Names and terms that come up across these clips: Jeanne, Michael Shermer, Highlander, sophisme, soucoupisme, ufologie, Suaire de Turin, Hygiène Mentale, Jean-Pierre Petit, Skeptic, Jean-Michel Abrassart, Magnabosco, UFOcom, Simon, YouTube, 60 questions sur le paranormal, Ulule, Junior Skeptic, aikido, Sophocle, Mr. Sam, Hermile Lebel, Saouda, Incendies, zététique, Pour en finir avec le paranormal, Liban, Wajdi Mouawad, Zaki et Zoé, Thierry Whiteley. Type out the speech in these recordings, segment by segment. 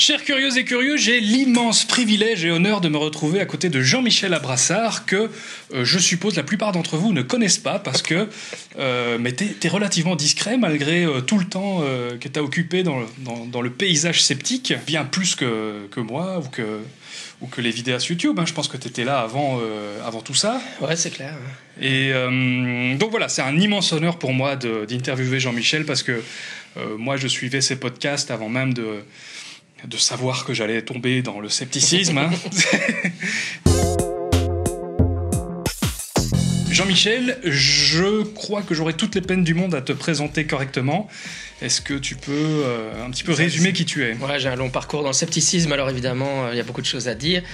Chers curieuses et curieux, j'ai l'immense privilège et honneur de me retrouver à côté de Jean-Michel Abrassart, que je suppose la plupart d'entre vous ne connaissent pas, parce que t'es relativement discret malgré tout le temps que t'as occupé dans le paysage sceptique, bien plus que moi ou que les vidéastes YouTube. Hein. Je pense que t'étais là avant tout ça. Ouais, c'est clair. Et donc voilà, c'est un immense honneur pour moi d'interviewer Jean-Michel, parce que moi, je suivais ses podcasts avant même de savoir que j'allais tomber dans le scepticisme. Hein. Jean-Michel, je crois que j'aurai toutes les peines du monde à te présenter correctement. Est-ce que tu peux un petit peu résumer qui tu es ? Ouais, j'ai un long parcours dans le scepticisme, alors évidemment, il y a beaucoup de choses à dire.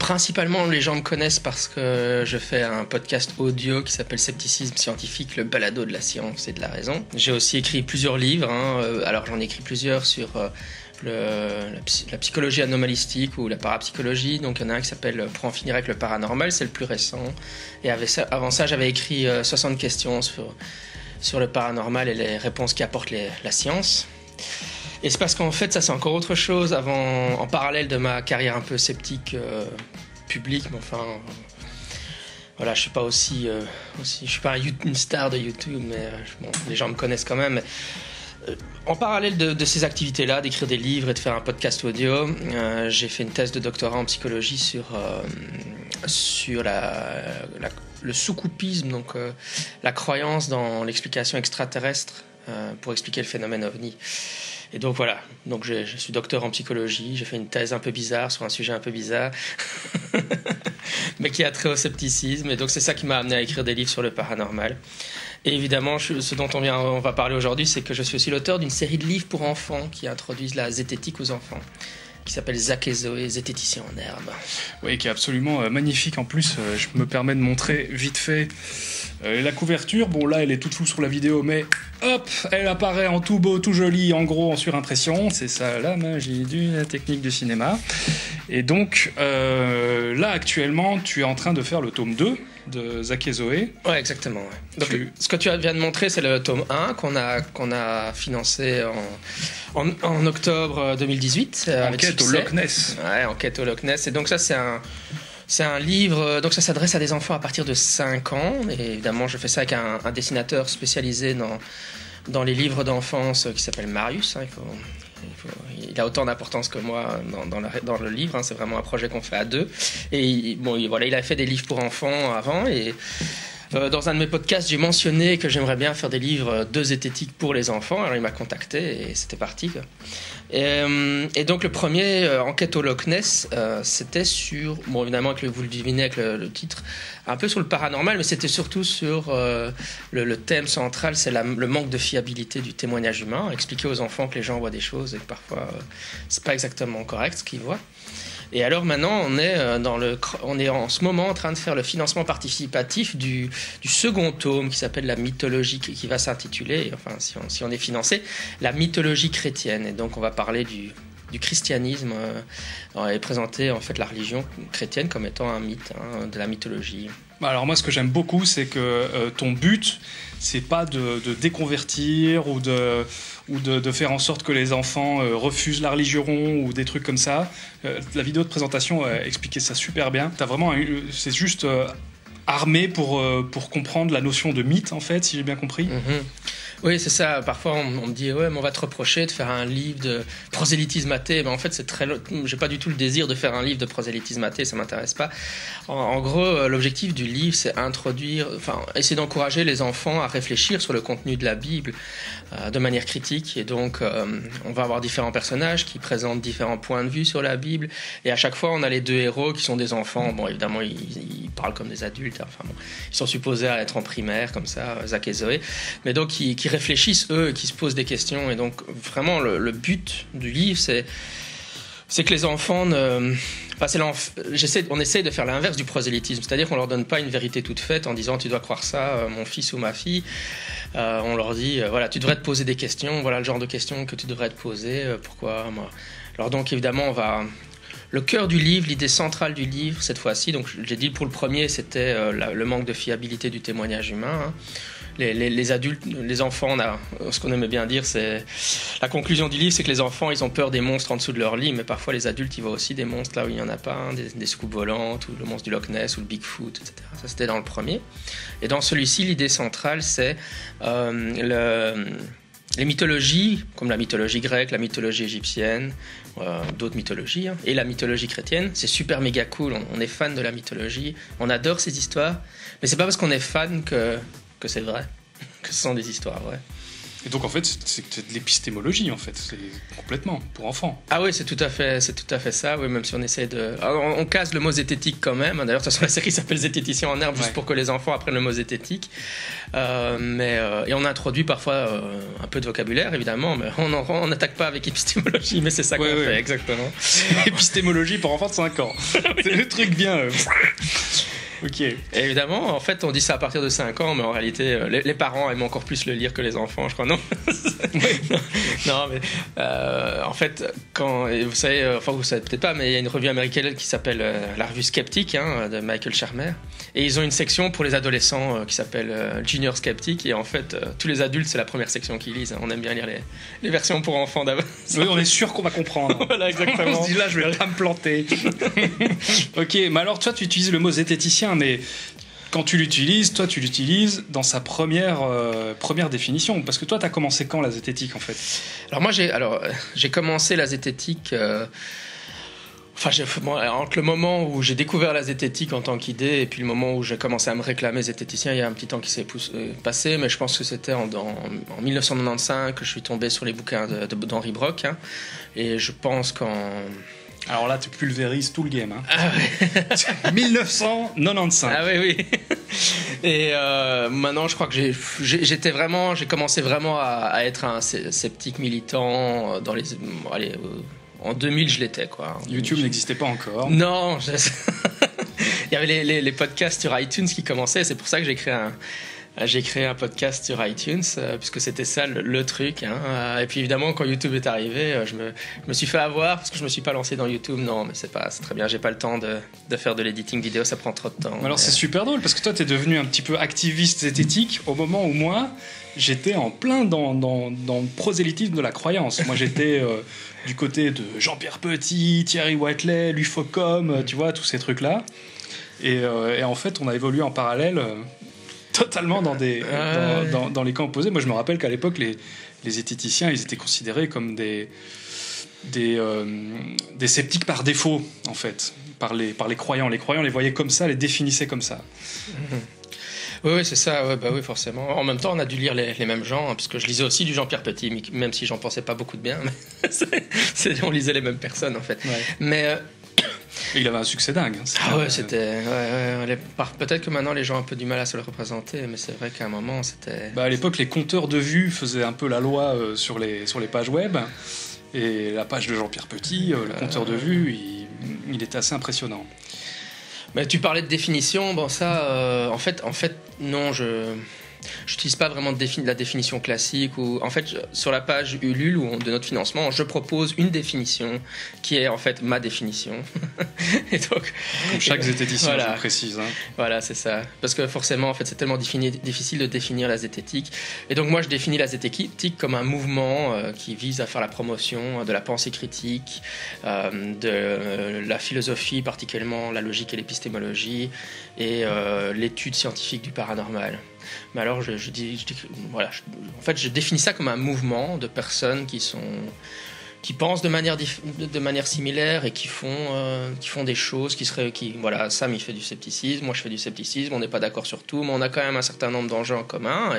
Principalement, les gens me connaissent parce que je fais un podcast audio qui s'appelle Scepticisme scientifique, le balado de la science et de la raison. J'ai aussi écrit plusieurs livres, hein. Alors j'en ai écrit plusieurs sur... La psychologie anomalistique ou la parapsychologie. Donc il y en a un qui s'appelle Pour en finir avec le paranormal, c'est le plus récent, et avant ça j'avais écrit 60 questions sur le paranormal et les réponses qu'apporte la science. Et c'est parce qu'en fait ça, c'est encore autre chose en parallèle de ma carrière un peu sceptique publique, mais enfin voilà, je suis pas aussi je suis pas une star de YouTube, mais bon, les gens me connaissent quand même. En parallèle de ces activités-là, d'écrire des livres et de faire un podcast audio, j'ai fait une thèse de doctorat en psychologie sur le soucoupisme, donc la croyance dans l'explication extraterrestre pour expliquer le phénomène ovni. Et donc voilà, donc je suis docteur en psychologie, j'ai fait une thèse un peu bizarre sur un sujet un peu bizarre, mais qui a trait au scepticisme, et donc c'est ça qui m'a amené à écrire des livres sur le paranormal. Et évidemment, ce dont on va parler aujourd'hui, c'est que je suis aussi l'auteur d'une série de livres pour enfants qui introduisent la zététique aux enfants, qui s'appelle Zaki et Zoé, zététicien en herbe. Oui, qui est absolument magnifique. En plus, je me permets de montrer vite fait la couverture. Bon, là, elle est toute floue sur la vidéo, mais hop, elle apparaît en tout beau, tout joli, en gros, en surimpression. C'est ça, la magie de la technique du cinéma. Et donc, là, actuellement, tu es en train de faire le tome 2. De Zaki et Zoé. Ouais, exactement. Ouais. Donc, ce que tu viens de montrer, c'est le tome 1 qu'on a financé en octobre 2018. Enquête au Loch Ness. Ouais, Enquête au Loch Ness. Et donc, ça, c'est un livre. Donc, ça s'adresse à des enfants à partir de 5 ans. Et évidemment, je fais ça avec un dessinateur spécialisé dans les livres d'enfance qui s'appelle Marius. Hein, il a autant d'importance que moi dans le livre, hein, c'est vraiment un projet qu'on fait à deux. Et bon, voilà, il a fait des livres pour enfants avant, et dans un de mes podcasts, j'ai mentionné que j'aimerais bien faire des livres de zététique pour les enfants. Alors il m'a contacté et c'était parti. Et donc le premier, Enquête au Loch Ness, c'était sur, bon évidemment vous le devinez avec le titre, un peu sur le paranormal, mais c'était surtout sur le thème central, c'est le manque de fiabilité du témoignage humain, expliquer aux enfants que les gens voient des choses et que parfois c'est pas exactement correct ce qu'ils voient. Et alors maintenant, on est en ce moment en train de faire le financement participatif du second tome qui s'appelle La mythologie, qui va s'intituler, enfin si on est financé, La mythologie chrétienne. Et donc on va parler du christianisme et présenter en fait la religion chrétienne comme étant un mythe, hein, de la mythologie. Alors moi, ce que j'aime beaucoup, c'est que ton but, c'est pas de déconvertir ou de faire en sorte que les enfants refusent la religion ou des trucs comme ça. La vidéo de présentation expliquait ça super bien. T'as vraiment, c'est juste armé pour comprendre la notion de mythe, en fait, si j'ai bien compris. Oui, c'est ça. Parfois, on me dit « Ouais, mais on va te reprocher de faire un livre de prosélytisme athée. » Mais en fait, j'ai pas du tout le désir de faire un livre de prosélytisme athée, ça m'intéresse pas. En gros, l'objectif du livre, c'est essayer d'encourager les enfants à réfléchir sur le contenu de la Bible de manière critique. Et donc, on va avoir différents personnages qui présentent différents points de vue sur la Bible. Et à chaque fois, on a les deux héros qui sont des enfants. Bon, évidemment, ils parlent comme des adultes. Enfin, bon, ils sont supposés à être en primaire comme ça, Zach et Zoé, mais donc qui réfléchissent eux, qui se posent des questions. Et donc vraiment le but du livre, c'est que les enfants on essaie de faire l'inverse du prosélytisme, c'est-à-dire qu'on leur donne pas une vérité toute faite en disant tu dois croire ça, mon fils ou ma fille. On leur dit voilà, tu devrais te poser des questions, voilà le genre de questions que tu devrais te poser, pourquoi moi. Alors donc évidemment le cœur du livre, l'idée centrale du livre, cette fois-ci, donc j'ai dit pour le premier, c'était le manque de fiabilité du témoignage humain. Hein. les adultes, les enfants, ce qu'on aimait bien dire, c'est la conclusion du livre, c'est que les enfants, ils ont peur des monstres en dessous de leur lit, mais parfois les adultes, ils voient aussi des monstres là où il n'y en a pas, hein, des soucoupes volantes, ou le monstre du Loch Ness, ou le Bigfoot, etc. Ça, c'était dans le premier. Et dans celui-ci, l'idée centrale, c'est les mythologies, comme la mythologie grecque, la mythologie égyptienne, d'autres mythologies, hein, et la mythologie chrétienne. C'est super méga cool, on est fan de la mythologie, on adore ces histoires, mais c'est pas parce qu'on est fan que c'est vrai, que ce sont des histoires vraies. Et donc en fait, c'est de l'épistémologie en fait, c'est complètement pour enfants. Ah oui, c'est tout à fait ça. Oui, même si on essaie de, on casse le mot zététique quand même. D'ailleurs, de toute façon, la série s'appelle Zététicien en herbe, ouais, juste pour que les enfants apprennent le mot zététique. Et on introduit parfois un peu de vocabulaire, évidemment, mais on n'attaque pas avec épistémologie, mais c'est ça qu'on fait exactement. Épistémologie pour enfants de 5 ans. C'est le truc bien. Ok. Et évidemment, en fait, on dit ça à partir de 5 ans, mais en réalité, les parents aiment encore plus le lire que les enfants, je crois, non ? Non, mais en fait, vous savez, enfin, vous savez peut-être pas, mais il y a une revue américaine qui s'appelle la revue Skeptic, hein, de Michael Shermer, et ils ont une section pour les adolescents qui s'appelle Junior Skeptic, et en fait, tous les adultes, c'est la première section qu'ils lisent. Hein. On aime bien lire les versions pour enfants d'avance. Oui, on est sûr qu'on va comprendre. Voilà, exactement. On se dit là, je vais pas me planter. Ok, mais alors, toi, tu utilises le mot zététicien. Mais quand tu l'utilises, toi tu l'utilises dans sa première définition, parce que toi t'as commencé quand la zététique en fait? Alors moi j'ai commencé la zététique entre le moment où j'ai découvert la zététique en tant qu'idée et puis le moment où j'ai commencé à me réclamer zététicien, il y a un petit temps qui s'est passé, mais je pense que c'était en 1995 que je suis tombé sur les bouquins d'Henri Broch, hein, et je pense qu'en... Alors là, tu pulvérises tout le game. Hein. Ah ouais. 1995. Ah oui, oui. Et maintenant, je crois que j'ai commencé vraiment à être un sceptique militant dans les. En 2000, je l'étais quoi. YouTube n'existait pas encore. Non. Il y avait les podcasts sur iTunes qui commençaient. C'est pour ça que j'ai créé un. J'ai créé un podcast sur iTunes, puisque c'était ça le truc. Hein. Et puis évidemment, quand YouTube est arrivé, je me suis fait avoir, parce que je ne me suis pas lancé dans YouTube. Non, mais c'est très bien, je n'ai pas le temps de faire de l'editing vidéo, ça prend trop de temps. Alors c'est super drôle, parce que toi, tu es devenu un petit peu activiste zététique au moment où moi, j'étais en plein dans le prosélytisme de la croyance. Moi, j'étais du côté de Jean-Pierre Petit, Thierry Whiteley, l'UFOcom, tu vois, tous ces trucs-là. Et en fait, on a évolué en parallèle... totalement dans les camps opposés. Moi, je me rappelle qu'à l'époque, les zététiciens, ils étaient considérés comme des sceptiques par défaut, en fait, par les croyants. Les croyants les voyaient comme ça, les définissaient comme ça. Mmh. Oui, c'est ça, ouais, bah oui, forcément. En même temps, on a dû lire les mêmes gens, hein, parce que je lisais aussi du Jean-Pierre Petit, même si j'en pensais pas beaucoup de bien. Mais on lisait les mêmes personnes, en fait. Ouais. Mais... Et il avait un succès dingue. Ah ouais, c'était. Ouais. Peut-être que maintenant les gens ont un peu du mal à se le représenter, mais c'est vrai qu'à un moment c'était. Bah à l'époque, les compteurs de vues faisaient un peu la loi sur les pages web. Et la page de Jean-Pierre Petit, le compteur de vues, il était assez impressionnant. Mais tu parlais de définition, bon ça, en fait, non, j'utilise pas vraiment la définition classique. Ou en fait, sur la page Ulule de notre financement, je propose une définition qui est en fait ma définition. Et donc, comme chaque zététicien, voilà, je le précise. Hein. Voilà, c'est ça. Parce que forcément, en fait, c'est tellement difficile de définir la zététique. Et donc moi, je définis la zététique comme un mouvement qui vise à faire la promotion de la pensée critique, de la philosophie, particulièrement la logique et l'épistémologie, et l'étude scientifique du paranormal. Mais alors, je définis ça comme un mouvement de personnes qui pensent de manière similaire et qui font des choses qui Sam il fait du scepticisme, moi je fais du scepticisme, on n'est pas d'accord sur tout, mais on a quand même un certain nombre d'enjeux en commun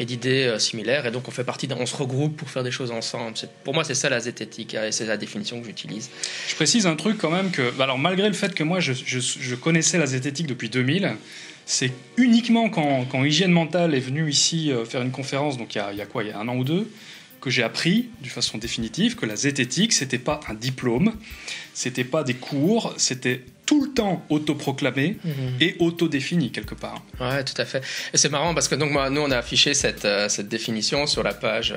et d'idées similaires, et donc on fait partie, on se regroupe pour faire des choses ensemble. Pour moi, c'est ça la zététique, hein, et c'est la définition que j'utilise. Je précise un truc quand même que, alors malgré le fait que moi je connaissais la zététique depuis 2000. C'est uniquement quand Hygiène Mentale est venue ici faire une conférence, donc il y a un an ou deux, que j'ai appris de façon définitive que la zététique, c'était pas un diplôme, c'était pas des cours, c'était tout le temps autoproclamé et autodéfini quelque part. Ouais, tout à fait. Et c'est marrant parce que donc moi, nous on a affiché cette définition sur la page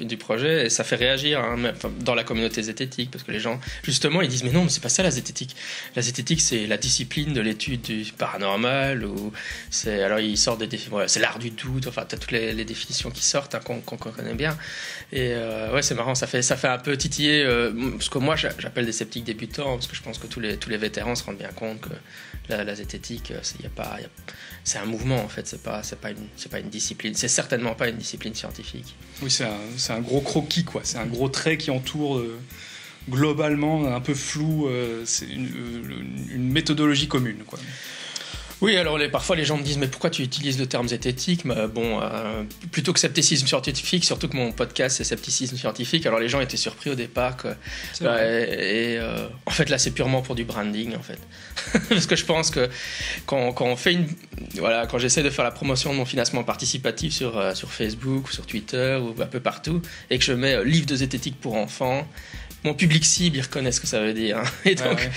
du projet et ça fait réagir même, dans la communauté zététique parce que les gens justement ils disent mais non mais c'est pas ça la zététique. La zététique c'est la discipline de l'étude du paranormal ou c'est alors ils sortent des définitions, c'est l'art du doute. Enfin t'as toutes les définitions qui sortent hein, qu'on connaît bien. Et ouais c'est marrant ça fait un peu titiller parce que moi j'appelle des sceptiques débutants parce que je pense que tous les vétérans se rendent bien compte que la zététique, c'est un mouvement en fait, c'est pas une discipline, c'est certainement pas une discipline scientifique. Oui, c'est un gros croquis quoi, c'est un gros trait qui entoure globalement un peu flou, c'est une méthodologie commune quoi. Oui, alors parfois les gens me disent mais pourquoi tu utilises le terme zététique mais, bon, plutôt que scepticisme scientifique, surtout que mon podcast c'est scepticisme scientifique. Alors les gens étaient surpris au départ que, en fait là c'est purement pour du branding en fait. Parce que je pense que quand on fait quand j'essaie de faire la promotion de mon financement participatif sur Facebook ou sur Twitter ou un peu partout et que je mets livre de zététique pour enfants, mon public cible, ils reconnaissent ce que ça veut dire. Et, donc,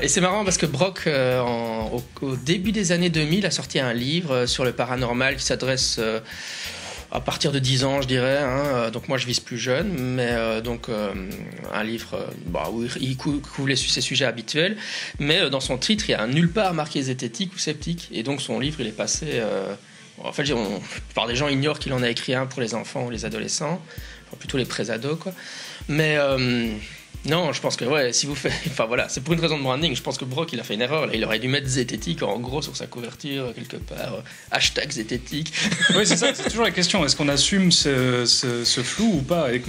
et c'est marrant parce que Broch, au début des années 2000, a sorti un livre sur le paranormal qui s'adresse à partir de 10 ans, je dirais. Hein. Donc moi, je vise plus jeune, mais un livre où il couvre ses sujets habituels. Mais dans son titre, il n'y a nulle part marqué zététique ou sceptique. Et donc son livre, il est passé... en fait, la plupart des gens ignorent qu'il en a écrit un pour les enfants ou les adolescents. Enfin, plutôt les pré-ados, quoi. Mais non, je pense que si vous faites, enfin voilà, c'est pour une raison de branding. Je pense que Broch il a fait une erreur. Là, il aurait dû mettre zététique en gros sur sa couverture quelque part. Hashtag zététique. Oui, c'est ça. C'est toujours la question. Est-ce qu'on assume ce flou ou pas? Et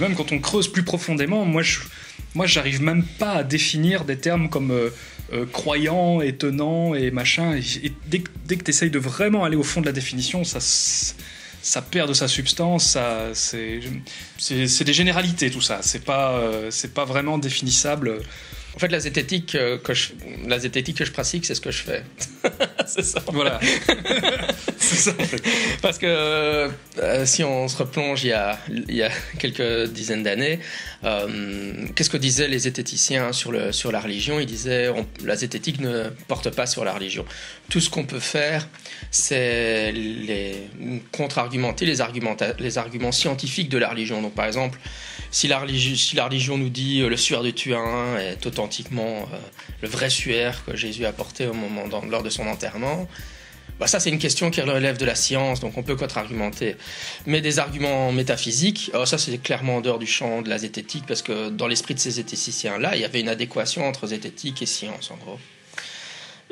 même quand on creuse plus profondément, moi, j'arrive même pas à définir des termes comme croyant, étonnant et machin. Et dès que t'essayes de vraiment aller au fond de la définition, ça perd de sa substance, c'est des généralités tout ça, c'est pas vraiment définissable. En fait, la zététique que je pratique, c'est ce que je fais. C'est ça. Voilà. C'est ça. En fait. Parce que si on se replonge il y a quelques dizaines d'années, qu'est-ce que disaient les zététiciens sur la religion ? Ils disaient la zététique ne porte pas sur la religion. Tout ce qu'on peut faire, c'est contre-argumenter les arguments scientifiques de la religion. Donc, par exemple, si la religion nous dit le Suaire de Turin est authentiquement le vrai suaire que Jésus a porté lors de son enterrement, bah ça c'est une question qui relève de la science, donc on peut contre-argumenter. Mais des arguments métaphysiques, ça c'est clairement en dehors du champ de la zététique, parce que dans l'esprit de ces zététiciens-là, il y avait une adéquation entre zététique et science en gros.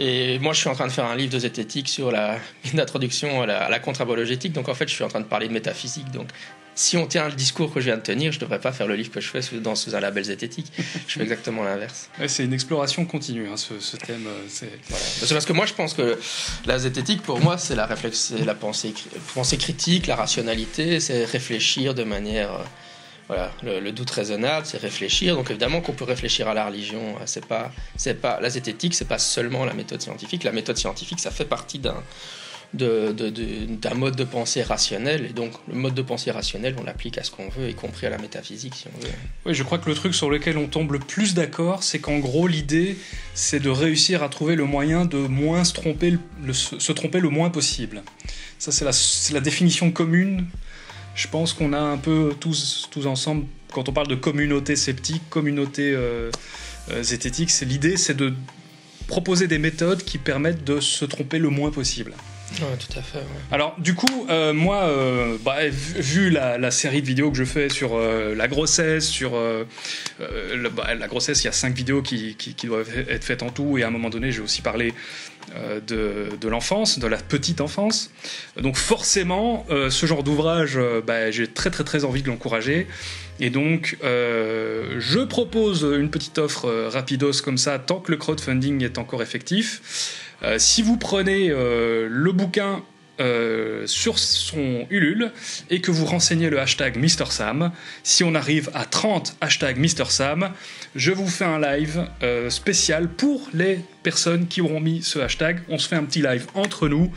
Et moi, je suis en train de faire un livre de zététique sur l'introduction à la contre-apologétique. Donc, en fait, je suis en train de parler de métaphysique. Donc, si on tient le discours que je viens de tenir, je ne devrais pas faire le livre que je fais sous un label zététique. Je fais exactement l'inverse. Ouais, c'est une exploration continue, hein, ce thème. C'est parce que moi, je pense que la zététique, pour moi, c'est la réflexion, c'est la pensée critique, la rationalité, c'est réfléchir de manière... le doute raisonnable, c'est réfléchir. Donc évidemment qu'on peut réfléchir à la religion. C'est pas la zététique, c'est pas seulement la méthode scientifique. La méthode scientifique, ça fait partie d'un mode de pensée rationnel. Et donc le mode de pensée rationnel, on l'applique à ce qu'on veut, y compris à la métaphysique, si on veut. Oui, je crois que le truc sur lequel on tombe le plus d'accord, c'est qu'en gros l'idée, c'est de réussir à trouver le moyen de moins se tromper le moins possible. Ça, c'est la définition commune. Je pense qu'on a un peu tous ensemble, quand on parle de communauté sceptique, communauté zététique, l'idée c'est de proposer des méthodes qui permettent de se tromper le moins possible. Ouais, tout à fait. Ouais. Alors du coup, moi, vu la série de vidéos que je fais sur la grossesse, la grossesse, il y a 5 vidéos qui doivent être faites en tout, et à un moment donné, j'ai aussi parlé de l'enfance, de la petite enfance. Donc forcément, ce genre d'ouvrage, j'ai très très très envie de l'encourager. Et donc, je propose une petite offre rapidos comme ça, tant que le crowdfunding est encore effectif. Si vous prenez le bouquin sur son Ulule et que vous renseignez le hashtag Mr. Sam, si on arrive à 30 hashtags Mr. Sam, je vous fais un live spécial pour les personnes qui auront mis ce hashtag. On se fait un petit live entre nous,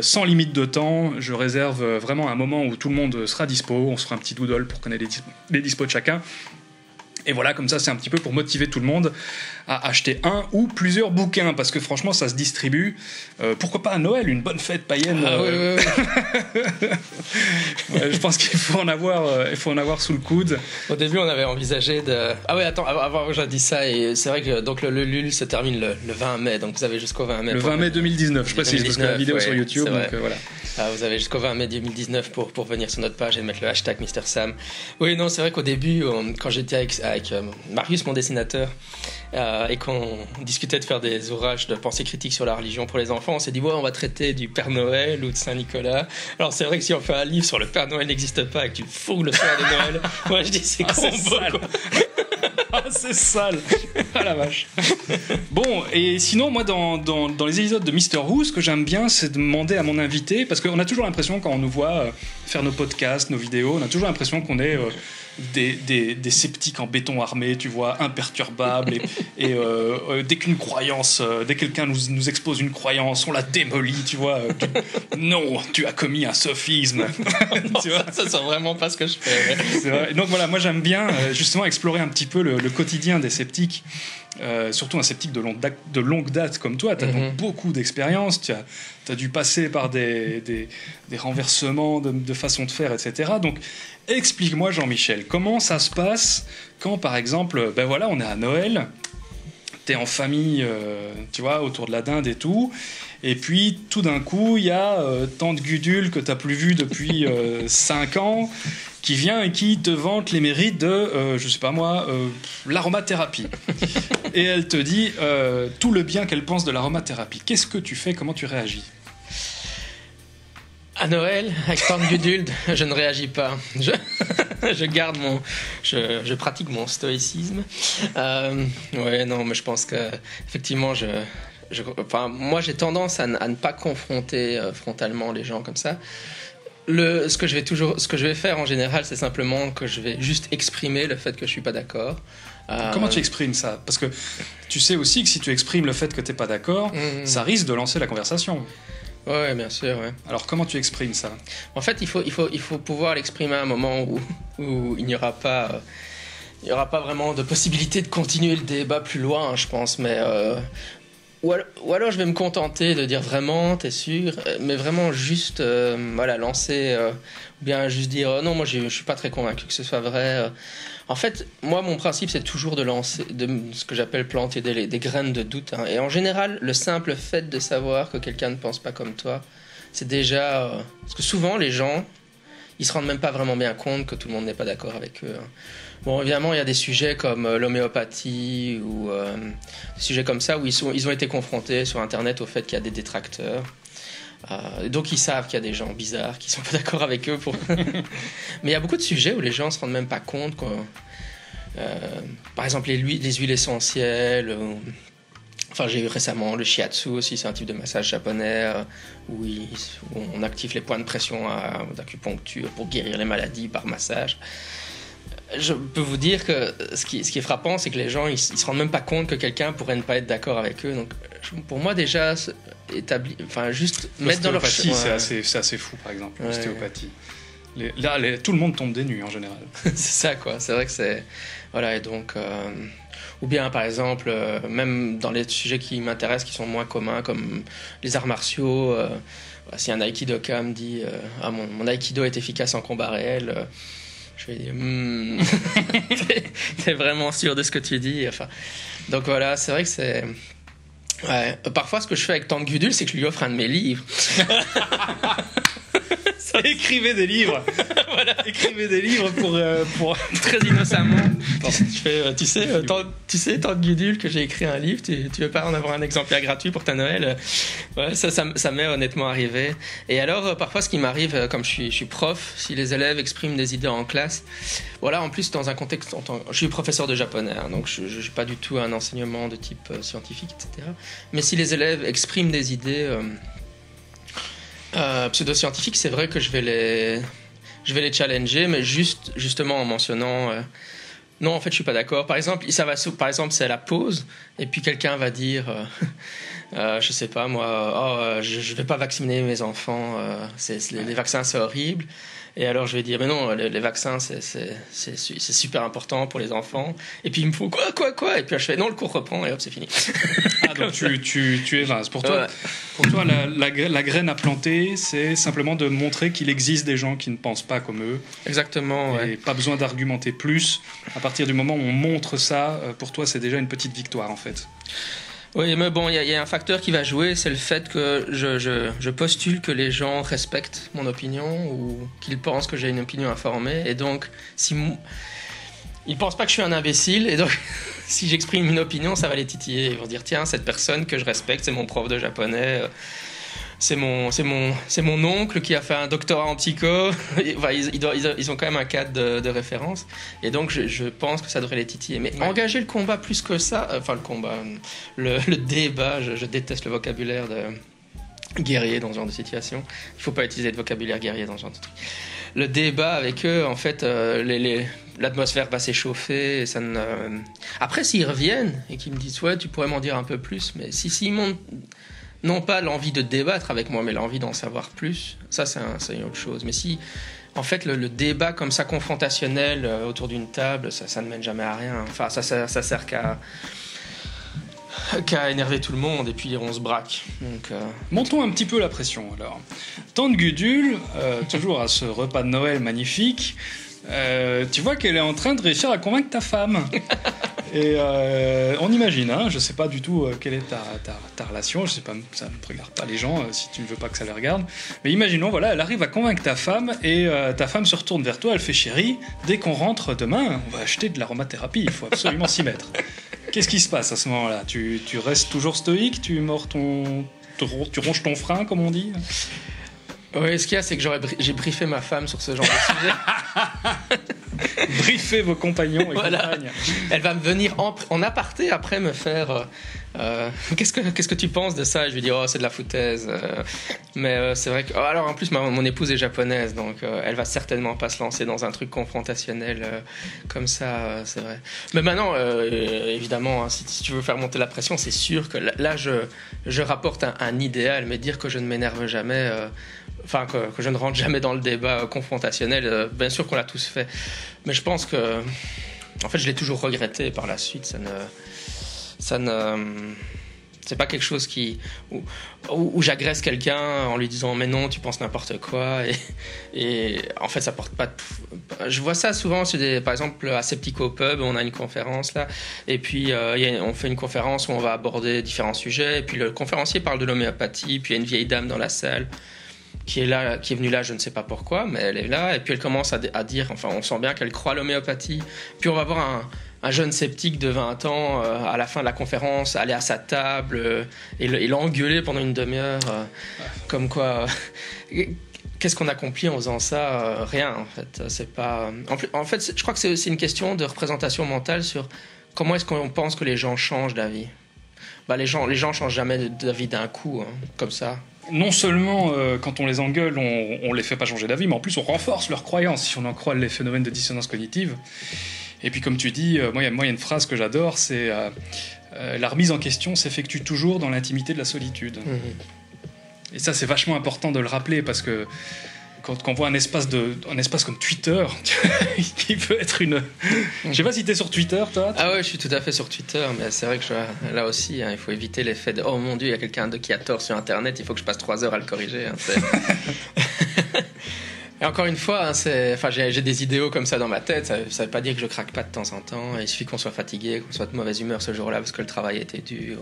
sans limite de temps. Je réserve vraiment un moment où tout le monde sera dispo. On se fera un petit doodle pour connaître les dispos de chacun. Et voilà, comme ça, c'est un petit peu pour motiver tout le monde à acheter un ou plusieurs bouquins, parce que franchement, ça se distribue. Pourquoi pas à Noël, une bonne fête païenne. Ouais. Je pense qu'il faut en avoir, sous le coude. Au début, on avait envisagé de... Ah ouais, attends, avant que j'ai dit ça, et c'est vrai que donc le Lul se termine le 20 mai, donc vous avez jusqu'au 20 mai. Le 20 mai 2019, je précise, parce que la vidéo sur YouTube, donc voilà. Vous avez jusqu'au 20 mai 2019 pour venir sur notre page et mettre le hashtag Mr. Sam. Oui, non, c'est vrai qu'au début, quand j'étais avec Marius, mon dessinateur, et qu'on discutait de faire des ouvrages de pensée critique sur la religion pour les enfants, on s'est dit ouais, on va traiter du Père Noël ou de Saint-Nicolas. Alors c'est vrai que si on fait un livre sur le Père Noël n'existe pas et que tu fous le soir de Noël, moi je dis c'est combo, sale. Ah c'est sale. Ah la vache. Bon, et sinon moi dans les épisodes de Mr.Who, ce que j'aime bien c'est demander à mon invité, parce qu'on a toujours l'impression quand on nous voit faire nos podcasts, nos vidéos, on a toujours l'impression qu'on est des sceptiques en béton armé, tu vois, imperturbables, et dès qu'une croyance, dès que quelqu'un nous expose une croyance, on la démolit, tu vois. Non, tu as commis un sophisme. Non, tu vois, ça c'est vraiment pas ce que je fais. C'est vrai. Donc voilà, moi j'aime bien justement explorer un petit peu le quotidien des sceptiques. Surtout un sceptique de longue date comme toi, tu as donc beaucoup d'expérience, tu as dû passer par des renversements de façon de faire, etc. Donc explique-moi, Jean-Michel, comment ça se passe quand, par exemple, ben voilà, on est à Noël, t'es en famille, tu vois, autour de la dinde et tout, et puis tout d'un coup il y a tant de gudules que t'as plus vu depuis 5 ans qui vient et qui te vante les mérites de, je sais pas moi, l'aromathérapie. Et elle te dit tout le bien qu'elle pense de l'aromathérapie. Qu'est-ce que tu fais ? Comment tu réagis ? À Noël, avec tant de gudules, je ne réagis pas. Je pratique mon stoïcisme. Ouais, non, mais je pense que effectivement, moi, j'ai tendance à ne pas confronter frontalement les gens comme ça. Ce que je vais faire en général, c'est simplement que je vais juste exprimer le fait que je suis pas d'accord. Comment tu exprimes ça ? Parce que tu sais aussi que si tu exprimes le fait que t'es pas d'accord, ça risque de lancer la conversation. Ouais, bien sûr. Ouais. Alors comment tu exprimes ça ? En fait, il faut pouvoir l'exprimer à un moment où il n'y aura pas vraiment de possibilité de continuer le débat plus loin, je pense. Mais ou alors je vais me contenter de dire vraiment, t'es sûr, mais vraiment juste voilà, lancer, ou bien juste dire non, moi je suis pas très convaincu que ce soit vrai. En fait, moi mon principe c'est toujours de lancer, de ce que j'appelle planter des graines de doute. Hein. Et en général, le simple fait de savoir que quelqu'un ne pense pas comme toi, c'est déjà. Parce que souvent les gens, ils se rendent même pas vraiment bien compte que tout le monde n'est pas d'accord avec eux. Hein. Bon, évidemment, il y a des sujets comme l'homéopathie ou des sujets comme ça où ils ont été confrontés sur Internet au fait qu'il y a des détracteurs. Donc, ils savent qu'il y a des gens bizarres qui ne sont pas d'accord avec eux. Mais il y a beaucoup de sujets où les gens ne se rendent même pas compte. Quoi. Par exemple, les huiles essentielles. Enfin, j'ai eu récemment le shiatsu aussi, c'est un type de massage japonais où on active les points de pression d'acupuncture pour guérir les maladies par massage. Je peux vous dire que ce qui est frappant, c'est que les gens, ils ne se rendent même pas compte que quelqu'un pourrait ne pas être d'accord avec eux. Donc, pour moi, déjà, juste mettre dans leur... L'ostéopathie, c'est assez fou, par exemple, ouais. L'ostéopathie. Tout le monde tombe des nues, en général. C'est ça, quoi. C'est vrai que c'est... Voilà, et donc... Ou bien, par exemple, même dans les sujets qui m'intéressent, qui sont moins communs, comme les arts martiaux, si un aikidoka me dit « Ah, mon aikido est efficace en combat réel », je vais dire, t'es vraiment sûr de ce que tu dis. Enfin, donc voilà, c'est vrai que c'est... Ouais. Parfois, ce que je fais avec tant de gudules, c'est que je lui offre un de mes livres. Écrivez des livres. Voilà. Écrivez des livres pour... Très innocemment. Tu sais, tant de gudules que j'ai écrit un livre, tu veux pas en avoir un exemplaire gratuit pour ta Noël ? Ouais, ça m'est honnêtement arrivé. Et alors, parfois, ce qui m'arrive, comme je suis prof, si les élèves expriment des idées en classe, voilà, en plus, dans un contexte... Je suis professeur de japonais, hein, donc je n'ai pas du tout un enseignement de type scientifique, etc. Mais si les élèves expriment des idées... pseudo-scientifique, c'est vrai que je vais les challenger, mais justement en mentionnant non, en fait, je suis pas d'accord. Par exemple, c'est à la pause, et puis quelqu'un va dire, je sais pas moi, oh, je vais pas vacciner mes enfants. Les vaccins, c'est horrible. Et alors je vais dire, mais non, les vaccins, c'est super important pour les enfants. Et puis il me faut quoi. Et puis je fais, non, le cours reprend, et hop, c'est fini. Ah, donc tu évinces. Pour toi, la graine à planter, c'est simplement de montrer qu'il existe des gens qui ne pensent pas comme eux. Exactement. Et ouais. Pas besoin d'argumenter plus. À partir du moment où on montre ça, pour toi, c'est déjà une petite victoire, en fait. Oui, mais bon, il y a un facteur qui va jouer, c'est le fait que je postule que les gens respectent mon opinion ou qu'ils pensent que j'ai une opinion informée. Et donc, si ils pensent pas que je suis un imbécile, et donc si j'exprime une opinion, ça va les titiller. Ils vont dire, tiens, cette personne que je respecte, c'est mon prof de japonais, c'est mon oncle qui a fait un doctorat en psycho. Enfin, ils ont quand même un cadre de référence. Et donc, je pense que ça devrait les titiller. Mais ouais. Engager le combat plus que ça... Enfin, le combat... Le débat. Je déteste le vocabulaire de guerrier dans ce genre de situation. Il ne faut pas utiliser de vocabulaire guerrier dans ce genre de truc. Le débat avec eux, en fait, l'atmosphère va s'échauffer. Et ça ne... Après, s'ils reviennent et qu'ils me disent « Ouais, tu pourrais m'en dire un peu plus. » Mais s'ils montent... Non pas l'envie de débattre avec moi, mais l'envie d'en savoir plus. Ça, c'est une autre chose. Mais si, en fait, le débat comme ça, confrontationnel, autour d'une table, ça ne mène jamais à rien. Enfin, ça sert qu'à énerver tout le monde, et puis on se braque. Donc, montons un petit peu la pression, alors. Tante Gudule, toujours à ce repas de Noël magnifique, tu vois qu'elle est en train de réussir à convaincre ta femme. Et on imagine, hein, je ne sais pas du tout quelle est ta relation, je sais pas, ça ne regarde pas les gens si tu ne veux pas que ça les regarde. Mais imaginons, voilà, elle arrive à convaincre ta femme et ta femme se retourne vers toi, elle fait chérie, dès qu'on rentre demain, on va acheter de l'aromathérapie, il faut absolument s'y mettre. Qu'est-ce qui se passe à ce moment-là ? Tu restes toujours stoïque, tu ronges ton frein, comme on dit ? Oui, ce qu'il y a, c'est que j'ai briefé ma femme sur ce genre de sujet. Briefez vos compagnons et voilà. Compagnes. Elle va me venir en aparté après me faire... Qu'est-ce que tu penses de ça ? Je lui dis, oh, c'est de la foutaise. Mais c'est vrai que... Oh, alors, en plus, mon épouse est japonaise, donc elle va certainement pas se lancer dans un truc confrontationnel comme ça, c'est vrai. Mais maintenant, évidemment, hein, si tu veux faire monter la pression, c'est sûr que là, je rapporte un idéal, mais dire que je ne m'énerve jamais... Enfin, que je ne rentre jamais dans le débat confrontationnel. Bien sûr qu'on l'a tous fait. Mais je pense que... En fait, je l'ai toujours regretté par la suite. C'est pas quelque chose qui... Où j'agresse quelqu'un en lui disant « Mais non, tu penses n'importe quoi. » Et en fait, ça porte pas... Je vois ça souvent, par exemple, à Sceptico Pub, on a une conférence là. Et puis, on fait une conférence où on va aborder différents sujets. Et puis, le conférencier parle de l'homéopathie. Puis, il y a une vieille dame dans la salle qui est venue là, je ne sais pas pourquoi, mais elle est là, et puis elle commence à dire, enfin on sent bien qu'elle croit à l'homéopathie, puis on va voir un jeune sceptique de 20 ans, à la fin de la conférence, aller à sa table, et l'engueuler pendant une demi-heure, comme quoi... Qu'est-ce qu'on accomplit en faisant ça ? Rien, en fait. C'est pas... En fait, je crois que c'est une question de représentation mentale sur comment est-ce qu'on pense que les gens changent d'avis. Bah, les gens changent jamais d'avis d'un coup, hein, comme ça. Non seulement quand on les engueule, on les fait pas changer d'avis, mais en plus on renforce leurs croyances, si on en croit les phénomènes de dissonance cognitive. Et puis comme tu dis, moi il y a une phrase que j'adore, c'est la remise en question s'effectue toujours dans l'intimité de la solitude. Et ça, c'est vachement important de le rappeler, parce que quand on voit un espace comme Twitter, qui peut être une... Je sais pas si t'es sur Twitter, toi. Ah ouais, je suis tout à fait sur Twitter, mais c'est vrai que là aussi, hein, il faut éviter l'effet de « Oh mon Dieu, il y a quelqu'un qui a tort sur Internet, il faut que je passe 3 heures à le corriger. » Et encore une fois, hein, enfin, j'ai des idéaux comme ça dans ma tête, ça veut pas dire que je craque pas de temps en temps, il suffit qu'on soit fatigué, qu'on soit de mauvaise humeur ce jour-là parce que le travail était dur.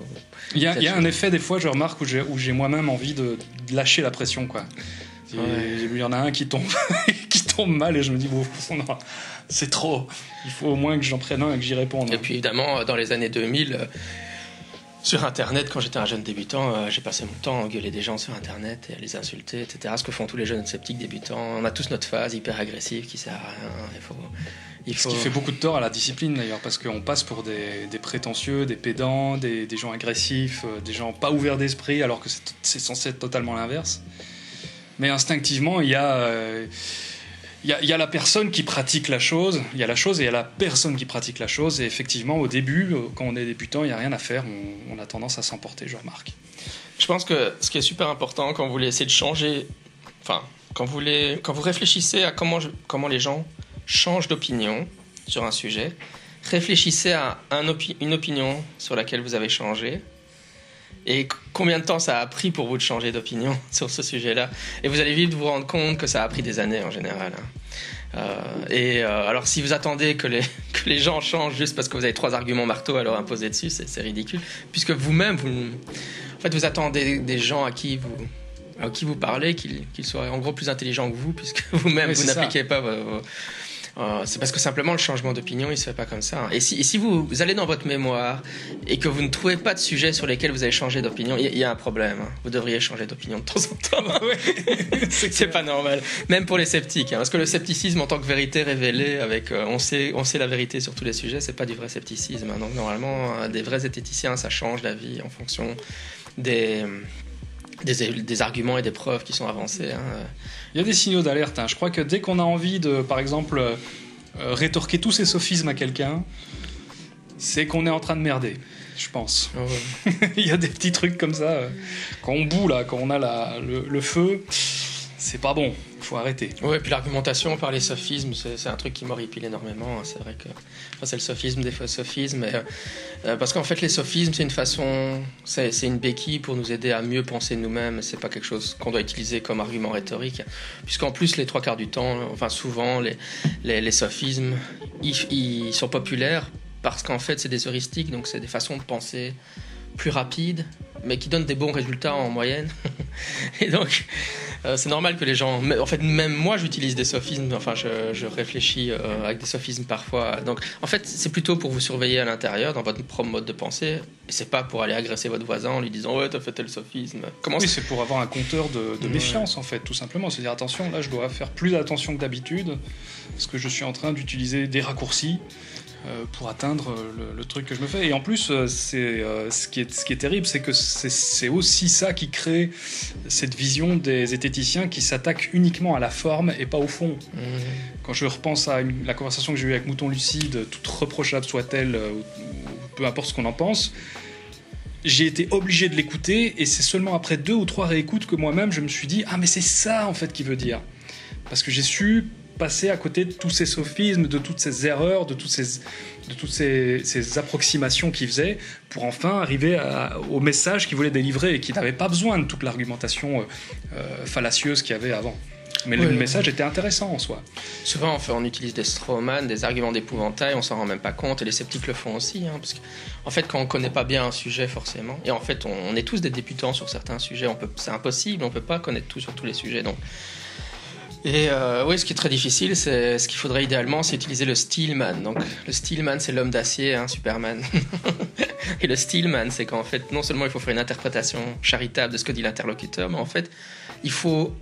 Il y a un effet, des fois, je remarque, où j'ai moi-même envie de lâcher la pression, quoi. Il y en a un qui tombe mal et je me dis bon, non, c'est trop, il faut au moins que j'en prenne un et que j'y réponde. Et puis évidemment, dans les années 2000, sur internet, quand j'étais un jeune débutant, j'ai passé mon temps à engueuler des gens sur internet et à les insulter, etc. Ce que font tous les jeunes sceptiques débutants. On a tous notre phase hyper agressive qui sert à rien. Ce qui fait beaucoup de tort à la discipline d'ailleurs, parce qu'on passe pour des prétentieux, des pédants, des gens agressifs, des gens pas ouverts d'esprit, alors que c'est censé être totalement l'inverse. Mais instinctivement, il y a Il y a la personne qui pratique la chose, il y a la chose et il y a la personne qui pratique la chose. Et effectivement, au début, quand on est débutant, il n'y a rien à faire. On a tendance à s'emporter, je remarque. Je pense que ce qui est super important quand vous voulez essayer de changer, enfin, quand vous réfléchissez à comment les gens changent d'opinion sur un sujet, réfléchissez à une opinion sur laquelle vous avez changé. Et combien de temps ça a pris pour vous de changer d'opinion sur ce sujet-là? Et vous allez vite vous rendre compte que ça a pris des années en général. Alors si vous attendez que les gens changent juste parce que vous avez 3 arguments marteaux à leur imposer dessus, c'est ridicule. Puisque vous-même, en fait, vous attendez des gens à qui vous parlez qu'ils soient en gros plus intelligents que vous, puisque vous-même, oui, vous n'appliquez pas vos... c'est parce que simplement le changement d'opinion il se fait pas comme ça. Et si vous allez dans votre mémoire et que vous ne trouvez pas de sujet sur lesquels vous avez changé d'opinion, il y a un problème. Vous devriez changer d'opinion de temps en temps. C'est pas normal. Même pour les sceptiques, parce que le scepticisme en tant que vérité révélée, avec on sait la vérité sur tous les sujets, c'est pas du vrai scepticisme. Donc normalement, des vrais zététiciens, ça change la vie en fonction des arguments et des preuves qui sont avancés. Il y a des signaux d'alerte. Je crois que dès qu'on a envie de, par exemple, rétorquer tous ces sophismes à quelqu'un, c'est qu'on est en train de merder, je pense. Oh ouais. Il y a des petits trucs comme ça. Quand on bout, là, quand on a le feu, c'est pas bon. Il faut arrêter. Oui, puis l'argumentation par les sophismes, c'est un truc qui m'horripile énormément. C'est vrai que c'est le sophisme des faux sophismes. Parce qu'en fait, les sophismes, c'est une façon, c'est une béquille pour nous aider à mieux penser nous-mêmes. C'est pas quelque chose qu'on doit utiliser comme argument rhétorique. Puisqu'en plus, les 3 quarts du temps, enfin souvent, les sophismes, ils sont populaires parce qu'en fait, c'est des heuristiques, donc c'est des façons de penser plus rapides, mais qui donnent des bons résultats en moyenne. Et donc, c'est normal que les gens... En fait, même moi, j'utilise des sophismes. Enfin, je réfléchis avec des sophismes parfois. Donc, en fait, c'est plutôt pour vous surveiller à l'intérieur, dans votre propre mode de pensée. Et c'est pas pour aller agresser votre voisin en lui disant « Ouais, t'as fait tel sophisme. » Oui, c'est pour avoir un compteur de méfiance, en fait, tout simplement. C'est dire « Attention, là, je dois faire plus attention que d'habitude, parce que je suis en train d'utiliser des raccourcis. » Pour atteindre le truc que je me fais. Et en plus, ce qui est terrible, c'est que c'est aussi ça qui crée cette vision des zététiciens qui s'attaquent uniquement à la forme et pas au fond. Mmh. Quand je repense à la conversation que j'ai eue avec Mouton Lucide, toute reprochable soit-elle, peu importe ce qu'on en pense, j'ai été obligé de l'écouter, et c'est seulement après 2 ou 3 réécoutes que moi-même je me suis dit « Ah mais c'est ça en fait qui veut dire !» Parce que j'ai su passer à côté de tous ces sophismes, de toutes ces erreurs, de toutes ces approximations qu'il faisait, pour enfin arriver au message qu'il voulait délivrer et qui n'avait pas besoin de toute l'argumentation fallacieuse qu'il y avait avant. Mais oui, le message était intéressant en soi. Souvent, on utilise des strawman, des arguments d'épouvantail, on s'en rend même pas compte, et les sceptiques le font aussi, parce que, en fait, quand on connaît pas bien un sujet, forcément, et en fait, on est tous des débutants sur certains sujets, c'est impossible, on peut pas connaître tout sur tous les sujets, donc... Et ce qui est très difficile, c'est ce qu'il faudrait idéalement, c'est utiliser le steelman. Donc, le steelman, c'est l'homme d'acier, Superman. Et le steelman, c'est qu'en fait, non seulement il faut faire une interprétation charitable de ce que dit l'interlocuteur, mais en fait, il faut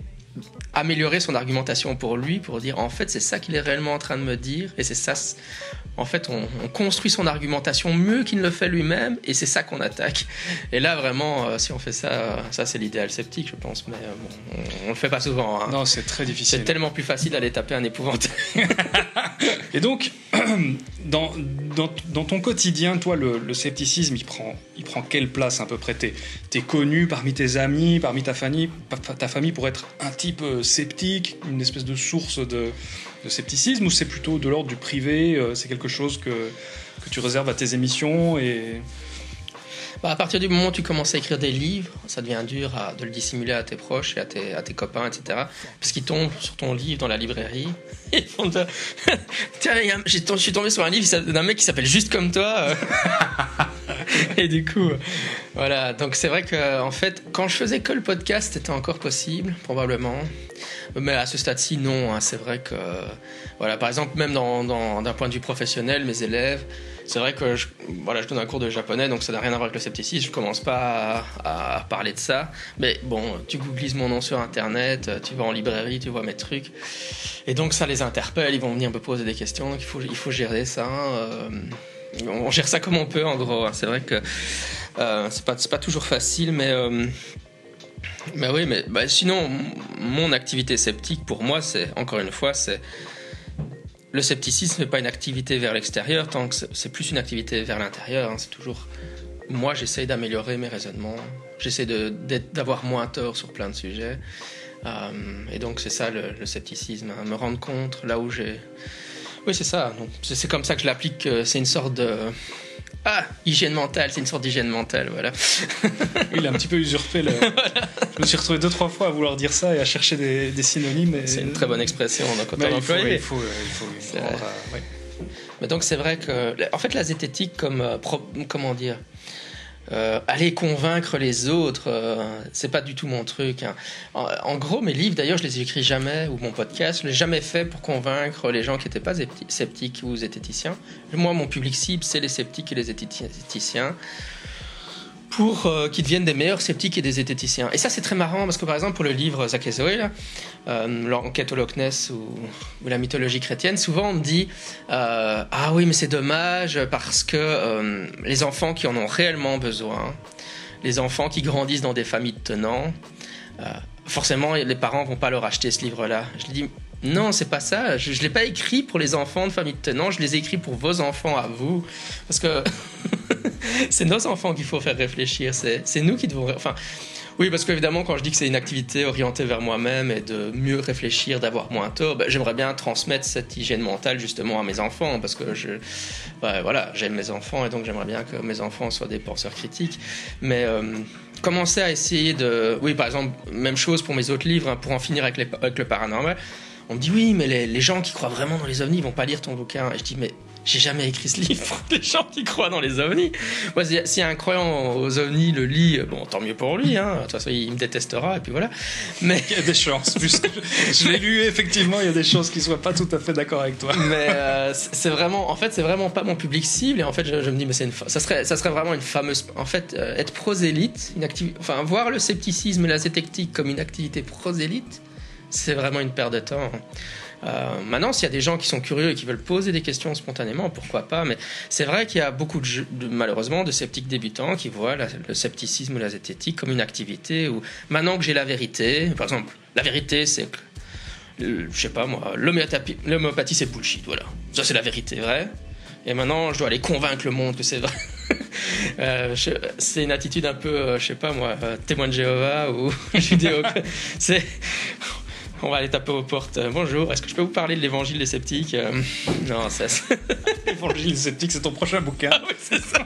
améliorer son argumentation pour lui, pour dire en fait, c'est ça qu'il est réellement en train de me dire, et c'est ça. En fait, on construit son argumentation mieux qu'il ne le fait lui-même, et c'est ça qu'on attaque. Et là, vraiment, si on fait ça, ça c'est l'idéal sceptique, je pense. Mais bon, on le fait pas souvent. Non, c'est très difficile. C'est tellement plus facile d'aller taper un épouvantail. Et donc, dans ton quotidien, toi, le scepticisme, il prend quelle place à peu près? T'es connu parmi tes amis, parmi ta famille pour être un type sceptique, une espèce de source de scepticisme, ou c'est plutôt de l'ordre du privé, c'est quelque chose que tu réserves à tes émissions et... À partir du moment où tu commences à écrire des livres, ça devient dur de le dissimuler à tes proches et à tes copains, etc. Parce qu'ils tombent sur ton livre dans la librairie. Ils font Tiens, je suis tombé sur un livre d'un mec qui s'appelle Juste comme toi. Et du coup, voilà. Donc c'est vrai que, en fait, quand je faisais que le podcast, c'était encore possible, probablement. Mais à ce stade-ci, non. C'est vrai que, voilà, par exemple, même d'un point de vue professionnel, mes élèves. C'est vrai que je donne un cours de japonais, donc ça n'a rien à voir avec le scepticisme, je commence pas à parler de ça. Mais bon, tu googlises mon nom sur internet, tu vas en librairie, tu vois mes trucs. Et donc ça les interpelle, ils vont venir me poser des questions, donc il faut gérer ça. On gère ça comme on peut en gros. C'est vrai que c'est pas toujours facile, mais Bah oui, mais bah sinon, mon activité sceptique, pour moi, c'est, encore une fois, c'est... Le scepticisme n'est pas une activité vers l'extérieur, tant que c'est plus une activité vers l'intérieur. Hein, c'est toujours... Moi, j'essaye d'améliorer mes raisonnements. J'essaie d'avoir moins tort sur plein de sujets. Et donc, c'est ça, le scepticisme. Hein, me rendre compte, là où j'ai... Oui, c'est ça. Donc, c'est comme ça que je l'applique. C'est une sorte de... hygiène mentale, c'est une sorte d'hygiène mentale, voilà. Il a un petit peu usurpé le... Voilà. Je me suis retrouvé 2-3 fois à vouloir dire ça et à chercher des synonymes. Et... C'est une très bonne expression, donc on employé. Il faut prendre à... ouais. Mais donc c'est vrai que, en fait, la zététique, aller convaincre les autres, c'est pas du tout mon truc. Hein. En gros, mes livres, d'ailleurs, je les écris jamais, ou mon podcast, je l'ai jamais fait pour convaincre les gens qui n'étaient pas sceptiques ou zététiciens. Moi, mon public cible, c'est les sceptiques et les zététiciens, pour qu'ils deviennent des meilleurs sceptiques et des zététiciens. Et ça, c'est très marrant, parce que par exemple, pour le livre Zaki et Zoé, l'enquête au Loch Ness ou la mythologie chrétienne, souvent on me dit ah oui, mais c'est dommage, parce que les enfants qui en ont réellement besoin, les enfants qui grandissent dans des familles de tenants, forcément, les parents vont pas leur acheter ce livre-là. Je lui dis non, c'est pas ça, je l'ai pas écrit pour les enfants de familles de tenants, je les ai écrits pour vos enfants à vous, parce que... C'est nos enfants qu'il faut faire réfléchir, c'est nous qui devons... Enfin, oui, parce qu'évidemment, quand je dis que c'est une activité orientée vers moi-même et de mieux réfléchir, d'avoir moins tort, ben, j'aimerais bien transmettre cette hygiène mentale justement à mes enfants, parce que j'aime mes enfants, et donc j'aimerais bien que mes enfants soient des penseurs critiques. Mais commencer à essayer de... Oui, par exemple, même chose pour mes autres livres, hein, pour en finir avec le paranormal. On me dit oui, mais les gens qui croient vraiment dans les ovnis, ils vont pas lire ton bouquin. Et je dis mais j'ai jamais écrit ce livre pour les gens qui croient dans les ovnis. Moi, si un croyant aux ovnis le lit, bon, tant mieux pour lui. Hein. De toute façon, il me détestera et puis voilà. Mais il y a des chances. Je l'ai lu, effectivement, il y a des chances qu'il soit pas tout à fait d'accord avec toi. Mais c'est vraiment pas mon public cible. Et en fait, je me dis mais ça serait vraiment une fameuse. En fait, être prosélyte, voir le scepticisme et la zététique comme une activité prosélyte. C'est vraiment une perte de temps. Maintenant, s'il y a des gens qui sont curieux et qui veulent poser des questions spontanément, pourquoi pas. Mais c'est vrai qu'il y a beaucoup, malheureusement, de sceptiques débutants qui voient le scepticisme ou la zététique comme une activité où, maintenant que j'ai la vérité, par exemple, la vérité, c'est que, je sais pas moi, l'homéopathie, c'est bullshit, voilà. Ça, c'est la vérité vraie. Et maintenant, je dois aller convaincre le monde que c'est vrai. C'est une attitude un peu, je sais pas moi, témoin de Jéhovah ou judéo. C'est... On va aller taper aux portes. Bonjour, est-ce que je peux vous parler de l'évangile des sceptiques ? Non, ça... L'évangile des sceptiques, c'est ton prochain bouquin. Ah oui, c'est ça.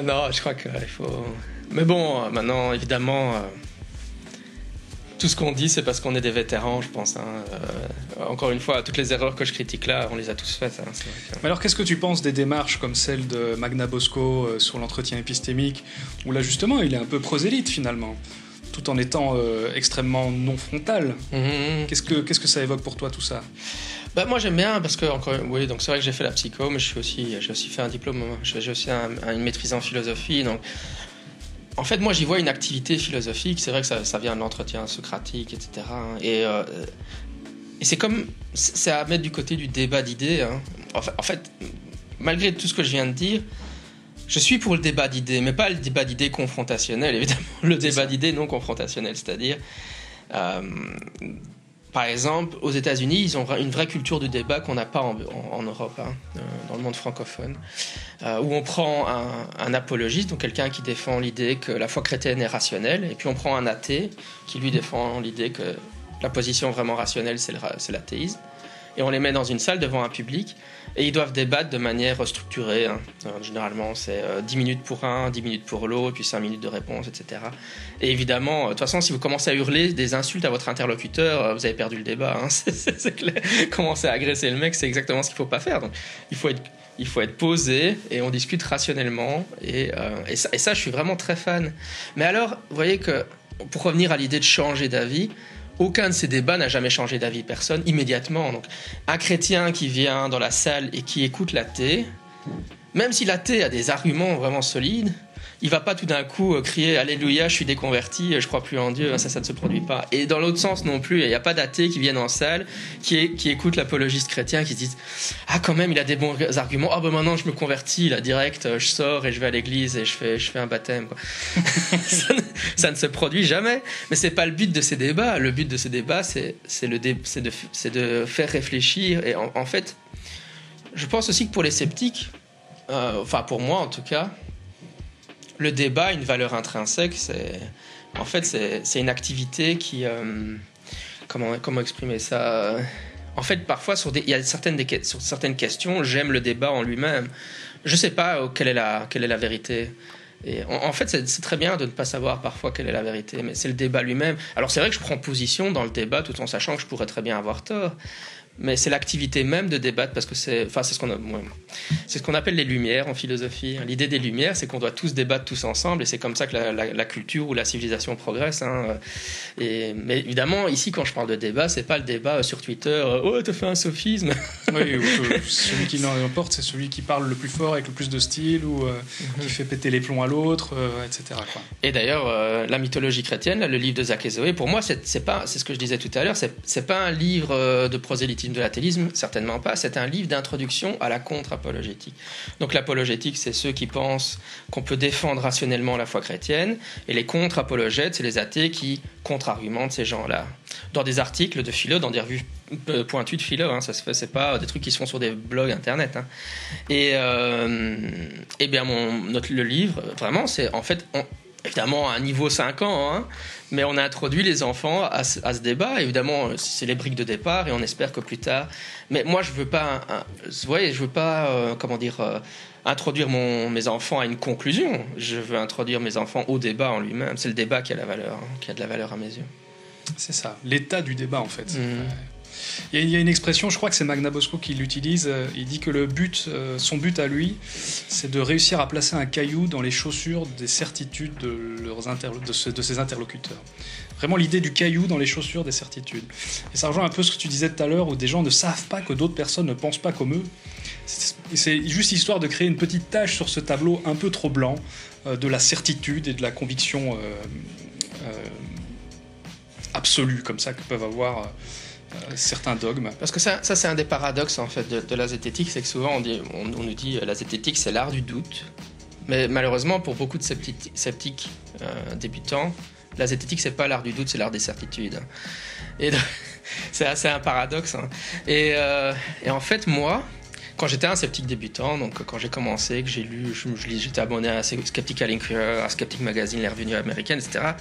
Non, je crois qu'il faut... Mais bon, maintenant, évidemment... Tout ce qu'on dit, c'est parce qu'on est des vétérans, je pense. Hein. Encore une fois, toutes les erreurs que je critique là, on les a tous faites. Hein, c'est vrai que... Alors, qu'est-ce que tu penses des démarches comme celle de Magnabosco sur l'entretien épistémique, où là, justement, il est un peu prosélyte, finalement, tout en étant extrêmement non frontal. Mmh. Qu'est-ce que ça évoque pour toi, tout ça ? Bah, moi, j'aime bien, parce que, donc c'est vrai que j'ai fait la psycho, mais j'ai aussi fait un diplôme, j'ai aussi une maîtrise en philosophie, donc... En fait, moi, j'y vois une activité philosophique. C'est vrai que ça vient de l'entretien socratique, etc. Et c'est comme... C'est à mettre du côté du débat d'idées. Hein. En fait, malgré tout ce que je viens de dire, je suis pour le débat d'idées, mais pas le débat d'idées confrontationnel, évidemment. Le débat d'idées non confrontationnel, c'est-à-dire... Par exemple, aux États-Unis, ils ont une vraie culture du débat qu'on n'a pas en Europe, hein, dans le monde francophone, où on prend un apologiste, donc quelqu'un qui défend l'idée que la foi chrétienne est rationnelle, et puis on prend un athée qui lui défend l'idée que la position vraiment rationnelle, c'est l'athéisme, et on les met dans une salle devant un public, et ils doivent débattre de manière structurée. Hein. Généralement, c'est 10 minutes pour un, 10 minutes pour l'autre, puis 5 minutes de réponse, etc. Et évidemment, de toute façon, si vous commencez à hurler des insultes à votre interlocuteur, vous avez perdu le débat. Hein. C'est clair. Commencer à agresser le mec, c'est exactement ce qu'il ne faut pas faire. Donc, il faut être posé, et on discute rationnellement. Et ça, je suis vraiment très fan. Mais alors, vous voyez que, pour revenir à l'idée de changer d'avis, aucun de ces débats n'a jamais changé d'avis, personne, immédiatement. Donc, un chrétien qui vient dans la salle et qui écoute l'athée, même si l'athée a des arguments vraiment solides, il va pas tout d'un coup crier alléluia, je suis déconverti, je crois plus en Dieu, ça ne se produit pas. Et dans l'autre sens non plus, il n'y a pas d'athées qui viennent en salle, qui écoutent l'apologiste chrétien, qui disent ah quand même il a des bons arguments, ah ben maintenant je me convertis là direct, je sors et je vais à l'église et je fais un baptême quoi. ça ne se produit jamais. Mais c'est pas le but de ces débats. Le but de ces débats c'est de faire réfléchir. Et en fait je pense aussi que pour les sceptiques, enfin pour moi en tout cas, le débat a une valeur intrinsèque. C'est une activité qui comment exprimer ça, en fait parfois sur certaines questions j'aime le débat en lui-même, je sais pas quelle est la vérité. Et en fait c'est très bien de ne pas savoir parfois quelle est la vérité, mais c'est le débat lui-même. Alors c'est vrai que je prends position dans le débat tout en sachant que je pourrais très bien avoir tort, mais c'est l'activité même de débattre, parce que c'est ce qu'on appelle les lumières en philosophie. L'idée des lumières, c'est qu'on doit tous débattre tous ensemble, et c'est comme ça que la culture ou la civilisation progresse, hein. Mais évidemment, ici, quand je parle de débat, c'est pas le débat sur Twitter « Oh, t'as fait un sophisme !» Oui, ou celui qui l'emporte, c'est celui qui parle le plus fort avec le plus de style, ou qui fait péter les plombs à l'autre, etc. quoi. Et d'ailleurs, la mythologie chrétienne, là, le livre de Zaki et Zoé, pour moi, c'est ce que je disais tout à l'heure, c'est pas un livre de prosélytisme, de l'athéisme, certainement pas. C'est un livre d'introduction à la contre-apologétique. Donc l'apologétique, c'est ceux qui pensent qu'on peut défendre rationnellement la foi chrétienne, et les contre-apologètes, c'est les athées qui contre-argumentent ces gens-là. Dans des articles de philo, dans des revues pointues de philo, hein, ça se fait, c'est pas des trucs qui se font sur des blogs internet. Hein. Et bien le livre, vraiment, c'est en fait... Évidemment, à un niveau 5 ans, hein, mais on a introduit les enfants à ce débat. Évidemment, c'est les briques de départ et on espère que plus tard... Mais moi, je ne veux pas, introduire mes enfants à une conclusion. Je veux introduire mes enfants au débat en lui-même. C'est le débat qui a la valeur, hein, qui a de la valeur à mes yeux. C'est ça, l'état du débat, en fait. Il y a une expression, je crois que c'est Magnabosco qui l'utilise, il dit que son but à lui, c'est de réussir à placer un caillou dans les chaussures des certitudes de ses interlocuteurs. Vraiment l'idée du caillou dans les chaussures des certitudes. Et ça rejoint un peu ce que tu disais tout à l'heure, où des gens ne savent pas que d'autres personnes ne pensent pas comme eux. C'est juste histoire de créer une petite tache sur ce tableau un peu trop blanc de la certitude et de la conviction absolue, comme ça, que peuvent avoir... certains dogmes. Parce que ça c'est un des paradoxes en fait de la zététique, c'est que souvent on nous dit la zététique c'est l'art du doute, mais malheureusement pour beaucoup de sceptiques débutants, la zététique c'est pas l'art du doute, c'est l'art des certitudes. Et donc, c'est assez un paradoxe. Hein. Et en fait moi, quand j'étais un sceptique débutant, donc quand j'ai commencé, que j'ai lu, j'étais abonné à Skeptical Inquirer, à Skeptic Magazine, les revues américaines, etc.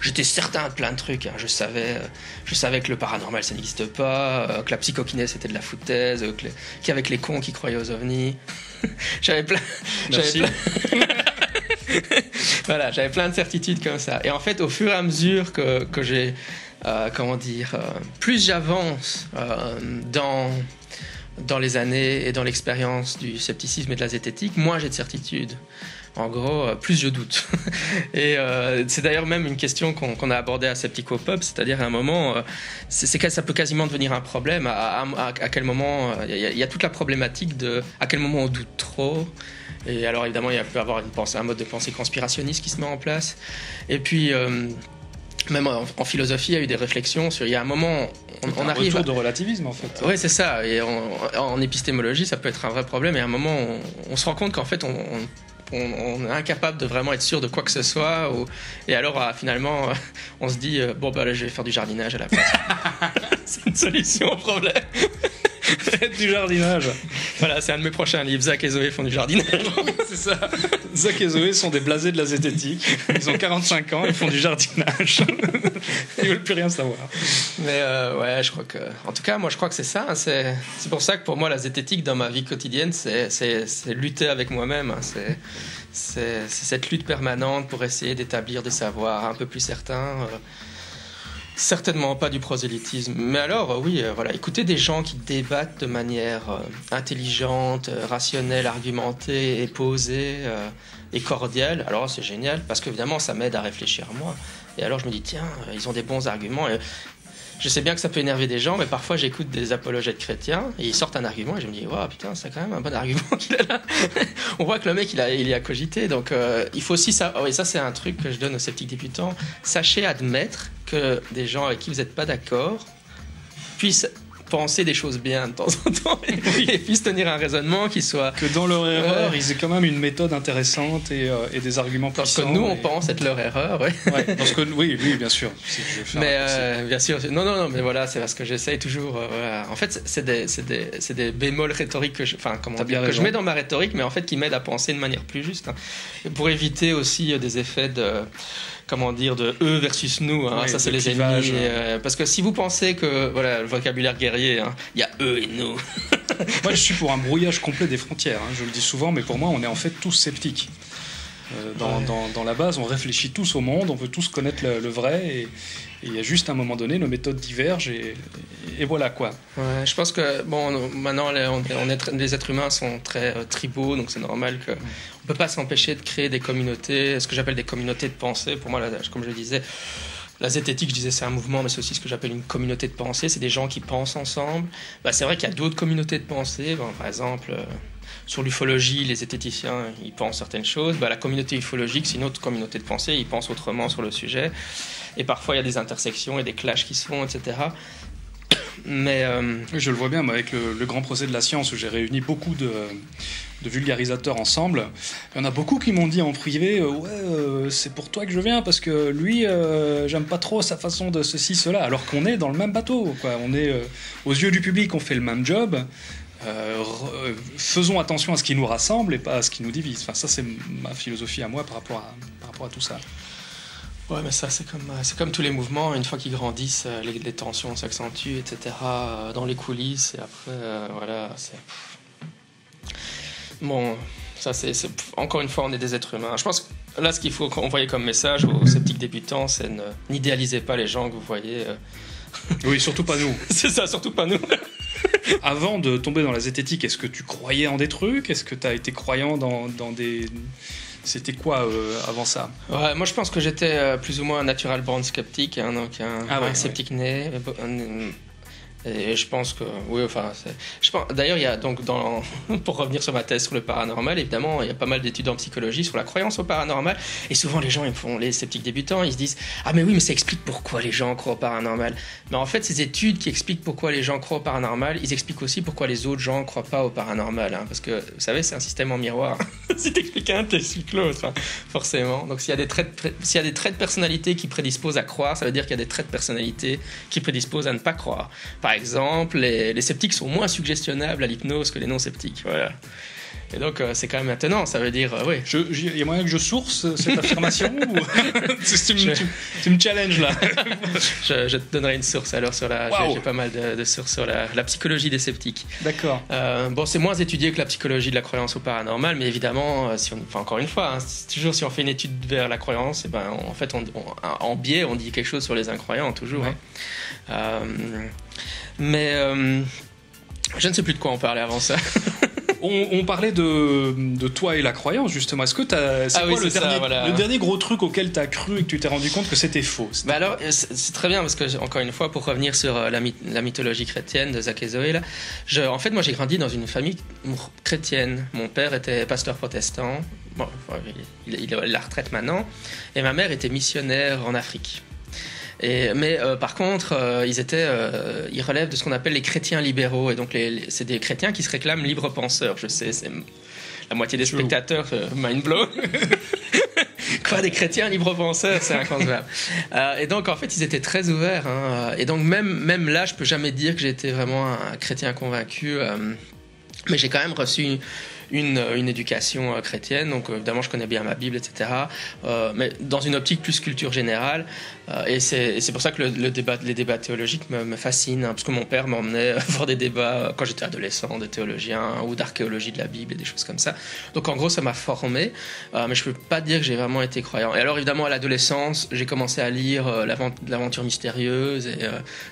J'étais certain de plein de trucs. Hein. Je savais que le paranormal ça n'existe pas, que la psychokinèse c'était de la foutaise, qu'il y avait que les cons qui croyaient aux ovnis. Voilà, j'avais plein de certitudes comme ça. Et en fait, au fur et à mesure que j'ai, plus j'avance dans les années et dans l'expérience du scepticisme et de la zététique, moins j'ai de certitudes. En gros, plus je doute. Et c'est d'ailleurs même une question qu'on a abordée à Sceptico Pub, c'est-à-dire à un moment, ça peut quasiment devenir un problème. À quel moment, il y a toute la problématique de à quel moment on doute trop. Et alors évidemment, il peut y avoir un mode de pensée conspirationniste qui se met en place. Et puis... Même en philosophie, il y a eu des réflexions sur. Il y a un moment, on arrive. Un retour de relativisme, en fait. Oui, c'est ça. Et en épistémologie, ça peut être un vrai problème. Et à un moment, on se rend compte qu'en fait, on est incapable de vraiment être sûr de quoi que ce soit. Et alors, finalement, on se dit bon, bah là, je vais faire du jardinage à la place. C'est une solution au problème. Faites du jardinage. Voilà, c'est un de mes prochains livres. Zaki et Zoé font du jardinage. C'est ça. Zaki et Zoé sont des blasés de la zététique. Ils ont 45 ans, ils font du jardinage. Ils veulent plus rien savoir. Mais ouais, je crois que. En tout cas, moi, je crois que c'est ça. Hein. C'est pour ça que pour moi, la zététique dans ma vie quotidienne, c'est lutter avec moi-même. Hein. C'est cette lutte permanente pour essayer d'établir des savoirs un peu plus certains. Certainement pas du prosélytisme. Mais alors, oui, voilà, écoutez des gens qui débattent de manière intelligente, rationnelle, argumentée et posée et cordiale. Alors, c'est génial, parce qu'évidemment, ça m'aide à réfléchir moi. Et alors, je me dis, tiens, ils ont des bons arguments. Je sais bien que ça peut énerver des gens, mais parfois j'écoute des apologètes chrétiens et ils sortent un argument et je me dis, waouh, putain, c'est quand même un bon argument qu'il a là. On voit que le mec, il y a cogité. Donc il faut aussi ça. Oh, et ça, c'est un truc que je donne aux sceptiques débutants. Sachez admettre que des gens avec qui vous n'êtes pas d'accord puissent penser des choses bien de temps en temps et puissent tenir un raisonnement qui soit... Que dans leur erreur, ils aient quand même une méthode intéressante et des arguments puissants. Parce que nous, on pense être leur erreur, oui. Ouais, parce que, oui, bien sûr. Si je veux faire mais bien sûr, non, mais voilà, c'est parce que j'essaye toujours... voilà. En fait, c'est des bémols rhétoriques que je mets dans ma rhétorique, mais en fait qui m'aident à penser de manière plus juste. Hein, pour éviter aussi des effets de... de eux versus nous, hein, oui, ça c'est les ennemis. Parce que si vous pensez que voilà, le vocabulaire guerrier, hein, y a eux et nous. Moi je suis pour un brouillage complet des frontières, hein, je le dis souvent, mais pour moi on est en fait tous sceptiques. Dans la base, on réfléchit tous au monde, on veut tous connaître le vrai, et il y a juste à un moment donné, nos méthodes divergent, et voilà quoi. Ouais, je pense que maintenant les êtres humains sont très tribaux, donc c'est normal qu'on ne peut pas s'empêcher de créer des communautés, ce que j'appelle des communautés de pensée. Pour moi, comme je le disais, la zététique, je disais c'est un mouvement, mais c'est aussi ce que j'appelle une communauté de pensée, c'est des gens qui pensent ensemble. Bah, c'est vrai qu'il y a d'autres communautés de pensée, par exemple... Sur l'ufologie, les zététiciens, ils pensent certaines choses. Bah, la communauté ufologique, c'est une autre communauté de pensée. Ils pensent autrement sur le sujet. Et parfois, il y a des intersections et des clashs qui se font, etc. Mais, je le vois bien, avec le grand procès de la science, où j'ai réuni beaucoup de vulgarisateurs ensemble, il y en a beaucoup qui m'ont dit en privé « Ouais, c'est pour toi que je viens, parce que lui, j'aime pas trop sa façon de ceci, cela. » Alors qu'on est dans le même bateau, quoi. On est, aux yeux du public, on fait le même job. Faisons attention à ce qui nous rassemble et pas à ce qui nous divise. Enfin, ça, c'est ma philosophie à moi par rapport à tout ça. Ouais, mais ça, c'est comme tous les mouvements. Une fois qu'ils grandissent, les tensions s'accentuent, etc. Dans les coulisses, et après, voilà. Bon, ça, c'est... Encore une fois, on est des êtres humains. Je pense que là, ce qu'il faut envoyer comme message aux sceptiques débutants, c'est n'idéalisez pas les gens que vous voyez. Oui, surtout pas nous. C'est ça, surtout pas nous. Avant de tomber dans la zététique, est-ce que tu croyais en des trucs? Est-ce que tu as été croyant dans des... C'était quoi avant ça? Ouais, moi, je pense que j'étais plus ou moins un natural born sceptique, hein, donc un sceptique né. Et je pense que... Oui, enfin... D'ailleurs, il y a donc pour revenir sur ma thèse sur le paranormal, évidemment, il y a pas mal d'études en psychologie sur la croyance au paranormal. Et souvent, les gens, les sceptiques débutants, ils se disent « Ah mais oui, mais ça explique pourquoi les gens croient au paranormal. » Mais en fait, ces études qui expliquent pourquoi les gens croient au paranormal, ils expliquent aussi pourquoi les autres gens ne croient pas au paranormal. Hein, parce que, vous savez, c'est un système en miroir. Si t'expliques un, t'expliques l'autre, hein, forcément. Donc, s'il y a des traits de personnalité qui prédisposent à croire, ça veut dire qu'il y a des traits de personnalité qui prédisposent à ne pas croire. Par exemple, les sceptiques sont moins suggestionnables à l'hypnose que les non-sceptiques. Voilà. Et donc, c'est quand même maintenant, ça veut dire... oui. Il y a moyen que je source cette affirmation ou... Tu me challenges, là. je te donnerai une source, alors, sur la... Wow. J'ai pas mal de sources sur la psychologie des sceptiques. D'accord. Bon, c'est moins étudié que la psychologie de la croyance au paranormal, mais évidemment, encore une fois, hein, toujours si on fait une étude vers la croyance, en biais, on dit quelque chose sur les incroyants, toujours. Ouais. Hein. Je ne sais plus de quoi on parlait avant ça. On parlait de toi et la croyance, justement. Est-ce que le dernier gros truc auquel tu as cru et que tu t'es rendu compte que c'était faux? Alors, c'est très bien, parce que, encore une fois, pour revenir sur la mythologie chrétienne de Zaki et Zoé, là, en fait, moi, j'ai grandi dans une famille chrétienne. Mon père était pasteur protestant. Bon, il a la retraite maintenant. Et ma mère était missionnaire en Afrique. Par contre, ils relèvent de ce qu'on appelle les chrétiens libéraux. Et donc, c'est des chrétiens qui se réclament libres penseurs. Je sais, c'est la moitié des spectateurs, mind blow. Quoi, des chrétiens libres penseurs, c'est inconcevable. Et donc, en fait, ils étaient très ouverts. Hein. Et donc, même là, je peux jamais dire que j'étais vraiment un chrétien convaincu. Mais j'ai quand même reçu une éducation chrétienne, donc évidemment je connais bien ma Bible, etc. Mais dans une optique plus culture générale, et c'est pour ça que les débats théologiques me fascinent, hein, parce que mon père m'emmenait voir des débats quand j'étais adolescent, de théologiens ou d'archéologie de la Bible et des choses comme ça. Donc en gros ça m'a formé, mais je peux pas dire que j'ai vraiment été croyant. Et alors évidemment à l'adolescence j'ai commencé à lire l'aventure mystérieuse et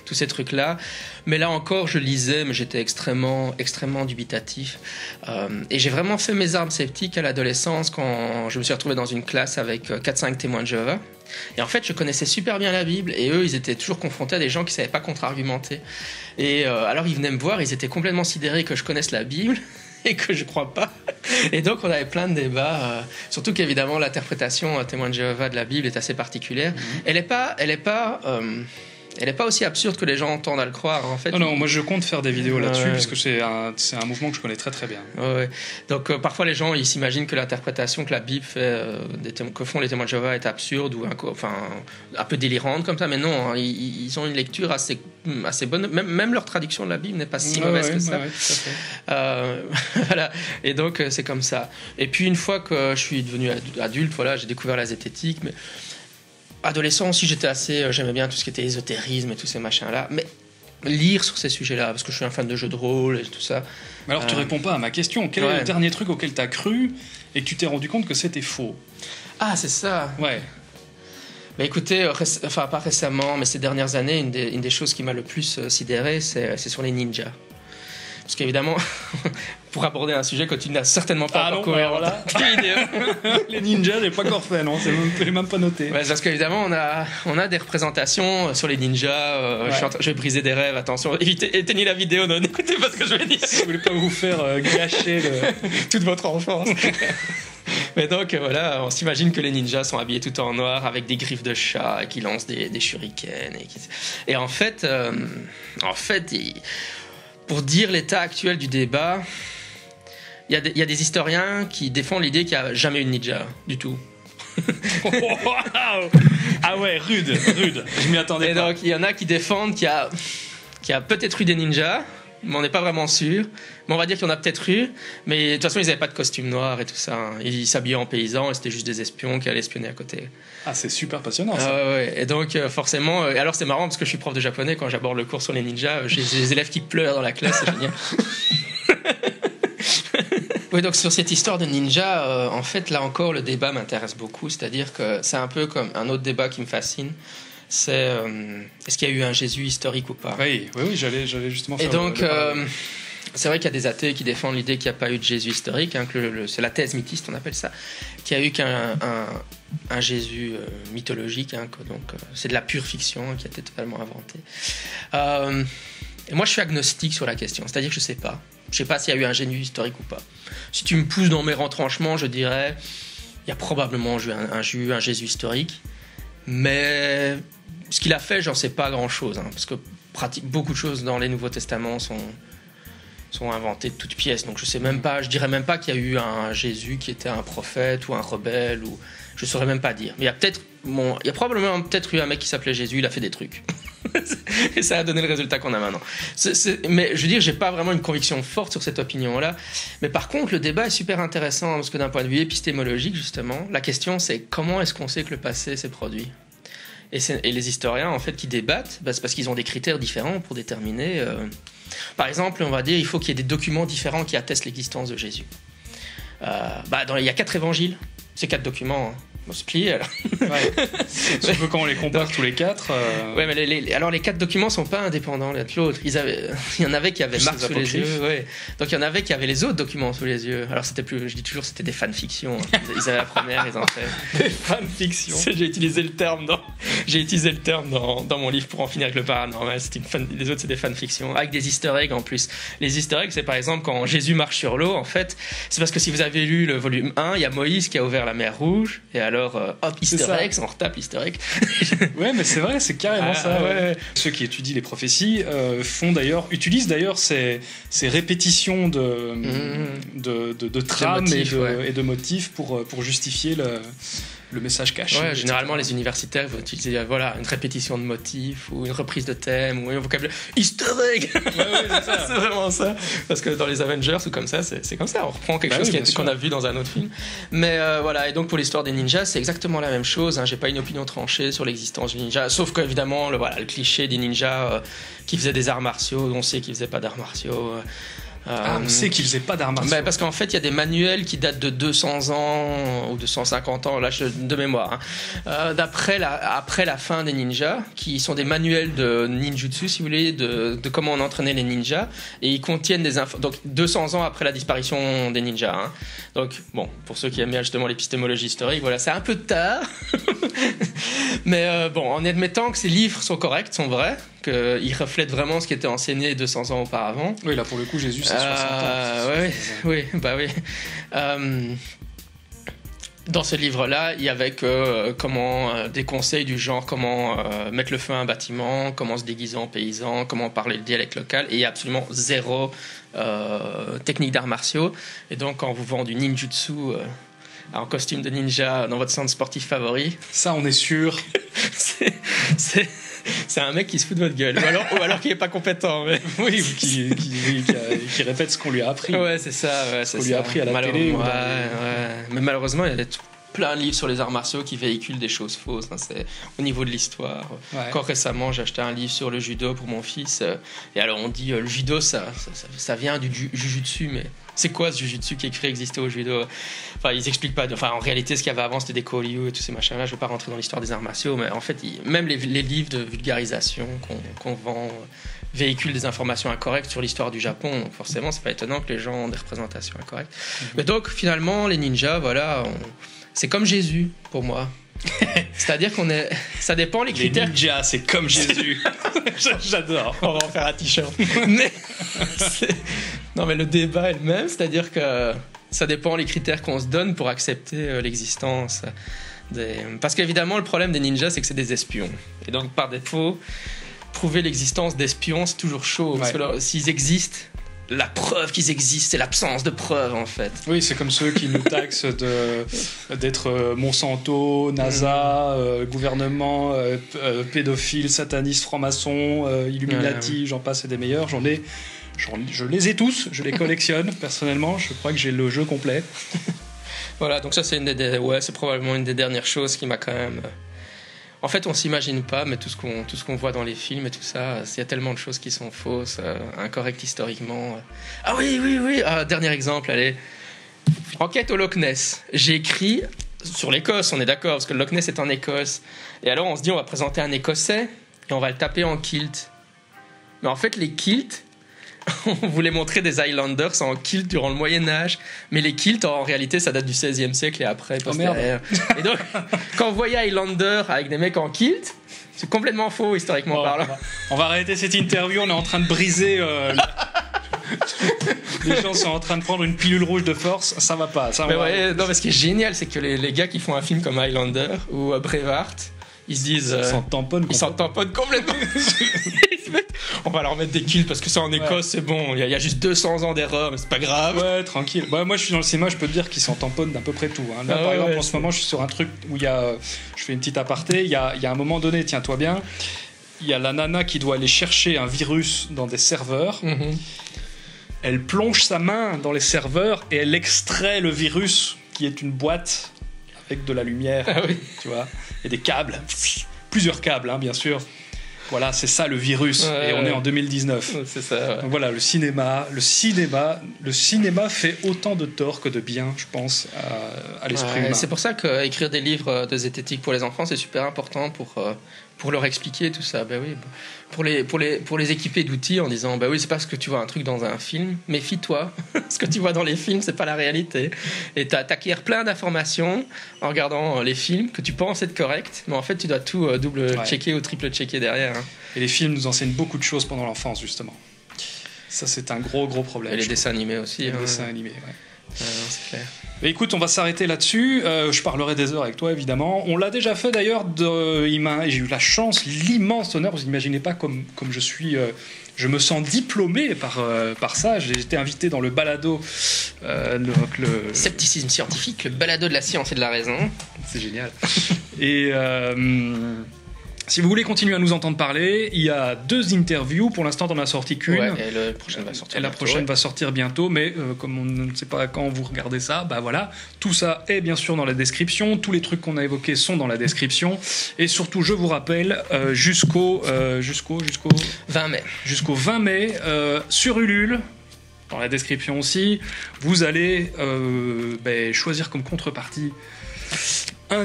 tous ces trucs là, mais là encore je lisais, mais j'étais extrêmement extrêmement dubitatif, et j'ai vraiment fait mes armes sceptiques à l'adolescence quand je me suis retrouvé dans une classe avec 4-5 témoins de Jéhovah. Et en fait, je connaissais super bien la Bible et eux, ils étaient toujours confrontés à des gens qui ne savaient pas contre-argumenter. Et alors, ils venaient me voir, ils étaient complètement sidérés que je connaisse la Bible et que je ne crois pas. Et donc, on avait plein de débats. Surtout qu'évidemment, l'interprétation témoin de Jéhovah de la Bible est assez particulière. Mm-hmm. Elle n'est pas aussi absurde que les gens entendent à le croire, en fait. Non, moi je compte faire des vidéos là-dessus, puisque c'est un mouvement que je connais très très bien. Ouais. Donc parfois les gens ils s'imaginent que l'interprétation que la Bible fait, que font les témoins de Jéhovah est absurde ou un peu délirante comme ça, mais non, hein, ils ont une lecture assez bonne, même leur traduction de la Bible n'est pas si mauvaise que ça. Ouais, tout à fait. Voilà, et donc c'est comme ça. Et puis une fois que je suis devenu adulte, voilà, j'ai découvert la zététique, mais... Adolescent aussi, j'aimais bien tout ce qui était ésotérisme et tous ces machins-là, mais lire sur ces sujets-là, parce que je suis un fan de jeux de rôle et tout ça. Mais alors tu réponds pas à ma question, quel est le dernier truc auquel tu as cru et que tu t'es rendu compte que c'était faux? Ah, c'est ça. Ouais. Bah écoutez, pas récemment, mais ces dernières années, une des choses qui m'a le plus sidéré, c'est sur les ninjas. Parce qu'évidemment, pour aborder un sujet que tu n'as certainement pas encore couvert, voilà. Les ninjas, j'ai pas encore fait, non, je l'ai même pas noté. Ouais, parce qu'évidemment, on a des représentations sur les ninjas. Je vais briser des rêves, attention, éteignez la vidéo, n'écoutez pas ce que je vais dire. Je voulais pas vous faire gâcher toute votre enfance. Mais donc voilà, on s'imagine que les ninjas sont habillés tout en noir avec des griffes de chat et qui lancent des shurikens. Et en fait, pour dire l'état actuel du débat, il y a des historiens qui défendent l'idée qu'il n'y a jamais eu de ninja du tout. Wow. Ah ouais, rude, je m'y attendais pas. Et donc il y en a qui défendent qu'il y a peut-être eu des ninjas, mais on n'est pas vraiment sûr. Mais on va dire qu'il y en a peut-être eu, mais de toute façon ils n'avaient pas de costume noir et tout ça, hein. Ils s'habillaient en paysans et c'était juste des espions qui allaient espionner à côté. Ah, c'est super passionnant ça. Ouais. Et donc forcément, alors c'est marrant parce que je suis prof de japonais, quand j'aborde le cours sur les ninjas, j'ai des élèves qui pleurent dans la classe, c'est génial. Oui, donc sur cette histoire de ninja, en fait là encore le débat m'intéresse beaucoup, c'est-à-dire que c'est un peu comme un autre débat qui me fascine. C'est est-ce qu'il y a eu un Jésus historique ou pas ? Oui, j'allais justement faire... Et donc, c'est vrai qu'il y a des athées qui défendent l'idée qu'il n'y a pas eu de Jésus historique, hein, que c'est la thèse mythiste, on appelle ça, qu'il n'y a eu qu'un Jésus mythologique, hein, donc c'est de la pure fiction, hein, qui a été totalement inventée. Et moi, je suis agnostique sur la question, c'est-à-dire que je ne sais pas. Je ne sais pas s'il y a eu un Jésus historique ou pas. Si tu me pousses dans mes retranchements, je dirais il y a probablement un Jésus historique, mais... Ce qu'il a fait, j'en sais pas grand-chose, hein, parce que beaucoup de choses dans les Nouveaux Testaments sont inventées de toutes pièces. Donc je sais même pas, je dirais même pas qu'il y a eu un Jésus qui était un prophète ou un rebelle, ou je saurais même pas dire. Mais il y a probablement peut-être eu un mec qui s'appelait Jésus, il a fait des trucs. Et ça a donné le résultat qu'on a maintenant. Mais je veux dire, j'ai pas vraiment une conviction forte sur cette opinion-là. Mais par contre, le débat est super intéressant, parce que d'un point de vue épistémologique, justement, la question c'est comment est-ce qu'on sait que le passé s'est produit ? Et les historiens, en fait, qui débattent, c'est parce qu'ils ont des critères différents pour déterminer. Par exemple, on va dire, il faut qu'il y ait des documents différents qui attestent l'existence de Jésus. Il y a 4 évangiles, ces 4 documents. On se plie, alors. Ouais. Sauf que quand on les compare tous les 4... Ouais, mais les 4 documents ne sont pas indépendants l'un de l'autre. Il y en avait qui avaient Marc sous les yeux. Ouais. Donc il y en avait qui avaient les autres documents sous les yeux. Alors c'était plus... Je dis toujours c'était des fanfictions. Hein. Ils avaient la première, ils en faisaient. Des fanfictions. J'ai utilisé le terme dans mon livre Pour en finir avec le paranormal. Les autres, c'est des fanfictions. Avec des easter eggs en plus. Les easter eggs, c'est par exemple quand Jésus marche sur l'eau, en fait. C'est parce que si vous avez lu le volume 1, il y a Moïse qui a ouvert la mer Rouge. Et alors, hop, easter eggs, on retape easter eggs. Ouais, mais c'est vrai, c'est carrément ça. Ouais. Ceux qui étudient les prophéties utilisent d'ailleurs ces répétitions de trames et de motifs pour justifier le message caché. Ouais, généralement, les universitaires vont utiliser une répétition de motifs ou une reprise de thème ou un vocabulaire easter egg. Ouais, c'est vraiment ça. Parce que dans les Avengers ou comme ça, c'est comme ça. On reprend quelque chose qu'on a vu dans un autre film. Mais voilà, et donc pour l'histoire des ninjas, c'est exactement la même chose. Hein. J'ai pas une opinion tranchée sur l'existence du ninja, sauf qu'évidemment, le cliché des ninjas qui faisaient des arts martiaux, on sait qu'ils faisaient pas d'arts martiaux. On sait qu'ils faisaient pas d'arts martiaux. Bah parce qu'en fait, il y a des manuels qui datent de 200 ans ou 250 ans, là, de mémoire, hein. Après la fin des ninjas, qui sont des manuels de ninjutsu, si vous voulez, de comment on entraînait les ninjas, et ils contiennent des infos. Donc 200 ans après la disparition des ninjas. Hein. Donc bon, pour ceux qui aiment bien justement l'épistémologie historique, voilà, c'est un peu tard. Mais bon, en admettant que ces livres sont corrects, sont vrais, qu'ils reflètent vraiment ce qui était enseigné 200 ans auparavant. Oui, là pour le coup, Jésus, c'est 60 ans. Oui, oui, bah oui. Dans ce livre-là, il y avait des conseils du genre comment mettre le feu à un bâtiment, comment se déguiser en paysan, comment parler le dialecte local, et il y a absolument zéro technique d'arts martiaux. Et donc, quand vous vendez du ninjutsu en costume de ninja dans votre centre sportif favori, ça, on est sûr. C'est un mec qui se fout de votre gueule, ou alors qui n'est pas compétent, mais... oui, ou qui répète ce qu'on lui a appris. Ouais, c'est ça. Ouais, ce qu'on lui a appris à la télé. Ou dans... Mais malheureusement, il y a plein de livres sur les arts martiaux qui véhiculent des choses fausses. Hein, c'est au niveau de l'histoire. Ouais. Encore récemment, j'ai acheté un livre sur le judo pour mon fils. Et alors, on dit le judo, ça vient du jujutsu, mais. C'est quoi ce jujutsu qui existait au judo? Enfin, ils expliquent pas. En réalité, ce qu'il y avait avant, c'était des Koryu et tous ces machins-là. Je ne veux pas rentrer dans l'histoire des arts martiaux, mais en fait, même les livres de vulgarisation qu'on vend véhiculent des informations incorrectes sur l'histoire du Japon. Donc, forcément, c'est pas étonnant que les gens ont des représentations incorrectes. Mm-hmm. Mais donc, finalement, les ninjas, voilà, c'est comme Jésus pour moi. C'est-à-dire qu'on est. Ça dépend les critères. Les ninjas, c'est comme Jésus. J'adore. On va en faire un t-shirt. Mais. Non, mais le débat est le même, c'est-à-dire que ça dépend les critères qu'on se donne pour accepter l'existence des... Parce qu'évidemment, le problème des ninjas, c'est que c'est des espions. Et donc, par défaut, prouver l'existence d'espions, c'est toujours chaud. Ouais. Parce que alors, s'ils existent, la preuve qu'ils existent, c'est l'absence de preuve, en fait. Oui, c'est comme ceux qui nous taxent d'être Monsanto, NASA, gouvernement, pédophile, sataniste, franc-maçon, Illuminati, ouais. J'en passe, et des meilleurs, je les ai tous, je les collectionne personnellement, je crois que j'ai le jeu complet. Voilà, donc ça c'est c'est probablement une des dernières choses qui m'a quand même... En fait, on s'imagine pas, mais tout ce qu'on voit dans les films et tout ça, il y a tellement de choses qui sont fausses, incorrectes historiquement. Ah oui, dernier exemple, allez. Enquête au Loch Ness. J'ai écrit sur l'Écosse, on est d'accord, parce que le Loch Ness est en Écosse. Et alors on se dit, on va présenter un Écossais et on va le taper en kilt. Mais en fait, les kilts... On voulait montrer des Highlanders en kilt durant le Moyen-Âge, mais les kilts en réalité ça date du 16e siècle et après. Et donc, quand on voyait Highlander avec des mecs en kilt, c'est complètement faux historiquement parlant. On va arrêter cette interview, on est en train de briser. Les gens sont en train de prendre une pilule rouge de force, ça va pas. Ça, non, mais ce qui est génial, c'est que les gars qui font un film comme Highlander ou Braveheart, ils se disent. Ils s'en tamponnent complètement. On va leur mettre des kilts parce que c'est en Écosse, c'est bon. Il y a juste 200 ans d'erreur, mais c'est pas grave. Ouais, tranquille. Bah, moi, je suis dans le cinéma, je peux te dire qu'ils s'en tamponnent d'à peu près tout. Hein. Là, par exemple, en ce moment, je suis sur un truc où il y a. Je fais une petite aparté. Il y a un moment donné, tiens-toi bien, il y a la nana qui doit aller chercher un virus dans des serveurs. Mm-hmm. Elle plonge sa main dans les serveurs et elle extrait le virus qui est une boîte avec de la lumière, tu vois, et des câbles. Plusieurs câbles, hein, bien sûr. Voilà, c'est ça le virus, et on est en 2019. C'est ça, ouais. Donc voilà, le cinéma fait autant de tort que de bien, je pense, à l'esprit humain. C'est pour ça qu'écrire des livres de zététique pour les enfants, c'est super important pour leur expliquer tout ça. Ben oui, pour les équiper d'outils en disant, ben oui, c'est parce que tu vois un truc dans un film, méfie-toi. Ce que tu vois dans les films, c'est pas la réalité. Et t'acquiers plein d'informations en regardant les films que tu penses être corrects, mais en fait, tu dois tout double-checker ou triple-checker derrière. Hein. Et les films nous enseignent beaucoup de choses pendant l'enfance, justement. Ça, c'est un gros problème. Et les dessins animés aussi. Les dessins animés, ouais. C'est clair. Écoute, on va s'arrêter là-dessus. Je parlerai des heures avec toi, évidemment. On l'a déjà fait d'ailleurs. J'ai eu la chance, l'immense honneur. Vous n'imaginez pas comme je suis. Je me sens diplômé par ça. J'ai été invité dans le balado, le Scepticisme scientifique, le balado de la science et de la raison. C'est génial. Et si vous voulez continuer à nous entendre parler, il y a 2 interviews. Pour l'instant, on n'en a sorti qu'une. Ouais, et la prochaine va sortir bientôt. Mais comme on ne sait pas quand vous regardez ça, bah voilà. Tout ça est bien sûr dans la description. Tous les trucs qu'on a évoqués sont dans la description. Et surtout, je vous rappelle, jusqu'au 20 mai, sur Ulule. dans la description aussi, vous allez choisir comme contrepartie soit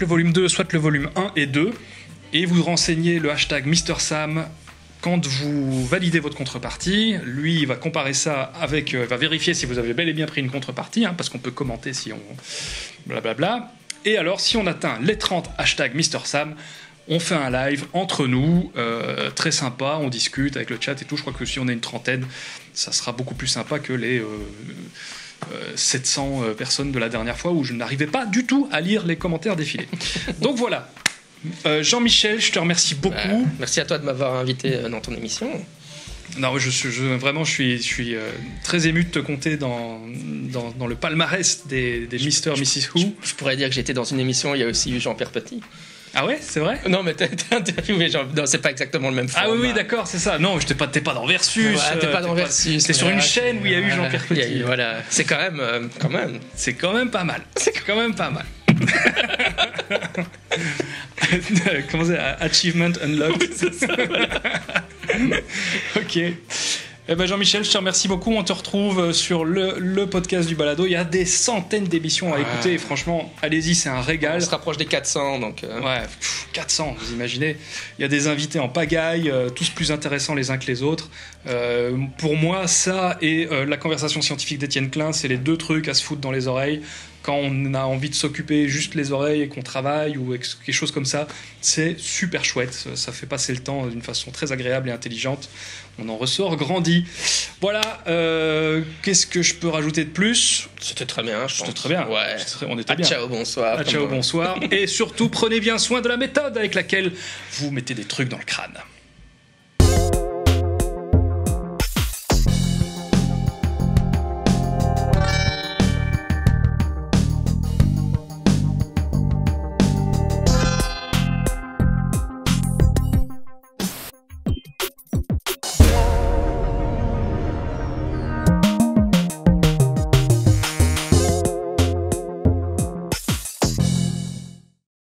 le volume 2, soit le volume 1 et 2, et vous renseignez le hashtag Mr. Sam. Quand vous validez votre contrepartie, lui, il va comparer ça avec... va vérifier si vous avez bel et bien pris une contrepartie, hein, parce qu'on peut commenter si on... blablabla. Et alors, si on atteint les 30 hashtags Mr. Sam, on fait un live entre nous, très sympa, on discute avec le chat et tout. Je crois que si on est une trentaine, ça sera beaucoup plus sympa que les 700 personnes de la dernière fois où je n'arrivais pas du tout à lire les commentaires défilés. Donc voilà. Jean-Michel, je te remercie beaucoup. Merci à toi de m'avoir invité dans ton émission. Non, je suis très ému de te compter dans le palmarès des Mr. Mrs. Who. Je pourrais dire que j'étais dans une émission, il y a aussi eu Jean-Pierre Petit. Ah ouais, c'est vrai? Non, mais t'as interviewé Jean... Non, c'est pas exactement le même format. Ah oui, d'accord, c'est ça. Non, t'es pas dans Versus. Ouais, t'es pas dans Versus. C'est sur une chaîne où il y a eu Jean-Pierre Petit. Voilà, c'est quand même. C'est quand même pas mal. Comment c'est, Achievement Unlocked. Oui, c'est ça, voilà. Ok. Eh ben Jean-Michel, je te remercie beaucoup. On te retrouve sur le podcast du balado. Il y a des centaines d'émissions à écouter. Et franchement, allez-y, c'est un régal. On se rapproche des 400, donc. Ouais, 400, vous imaginez. Il y a des invités en pagaille, tous plus intéressants les uns que les autres. Pour moi, ça et la conversation scientifique d'Étienne Klein, c'est les deux trucs à se foutre dans les oreilles. Quand on a envie de s'occuper juste les oreilles et qu'on travaille ou quelque chose comme ça, c'est super chouette. Ça fait passer le temps d'une façon très agréable et intelligente. On en ressort grandi. Voilà, qu'est-ce que je peux rajouter de plus? C'était très bien, je pense. C'était très bien. Ouais. On était bien. Ciao, bonsoir. Ciao, bonsoir. Et surtout, prenez bien soin de la méthode avec laquelle vous mettez des trucs dans le crâne.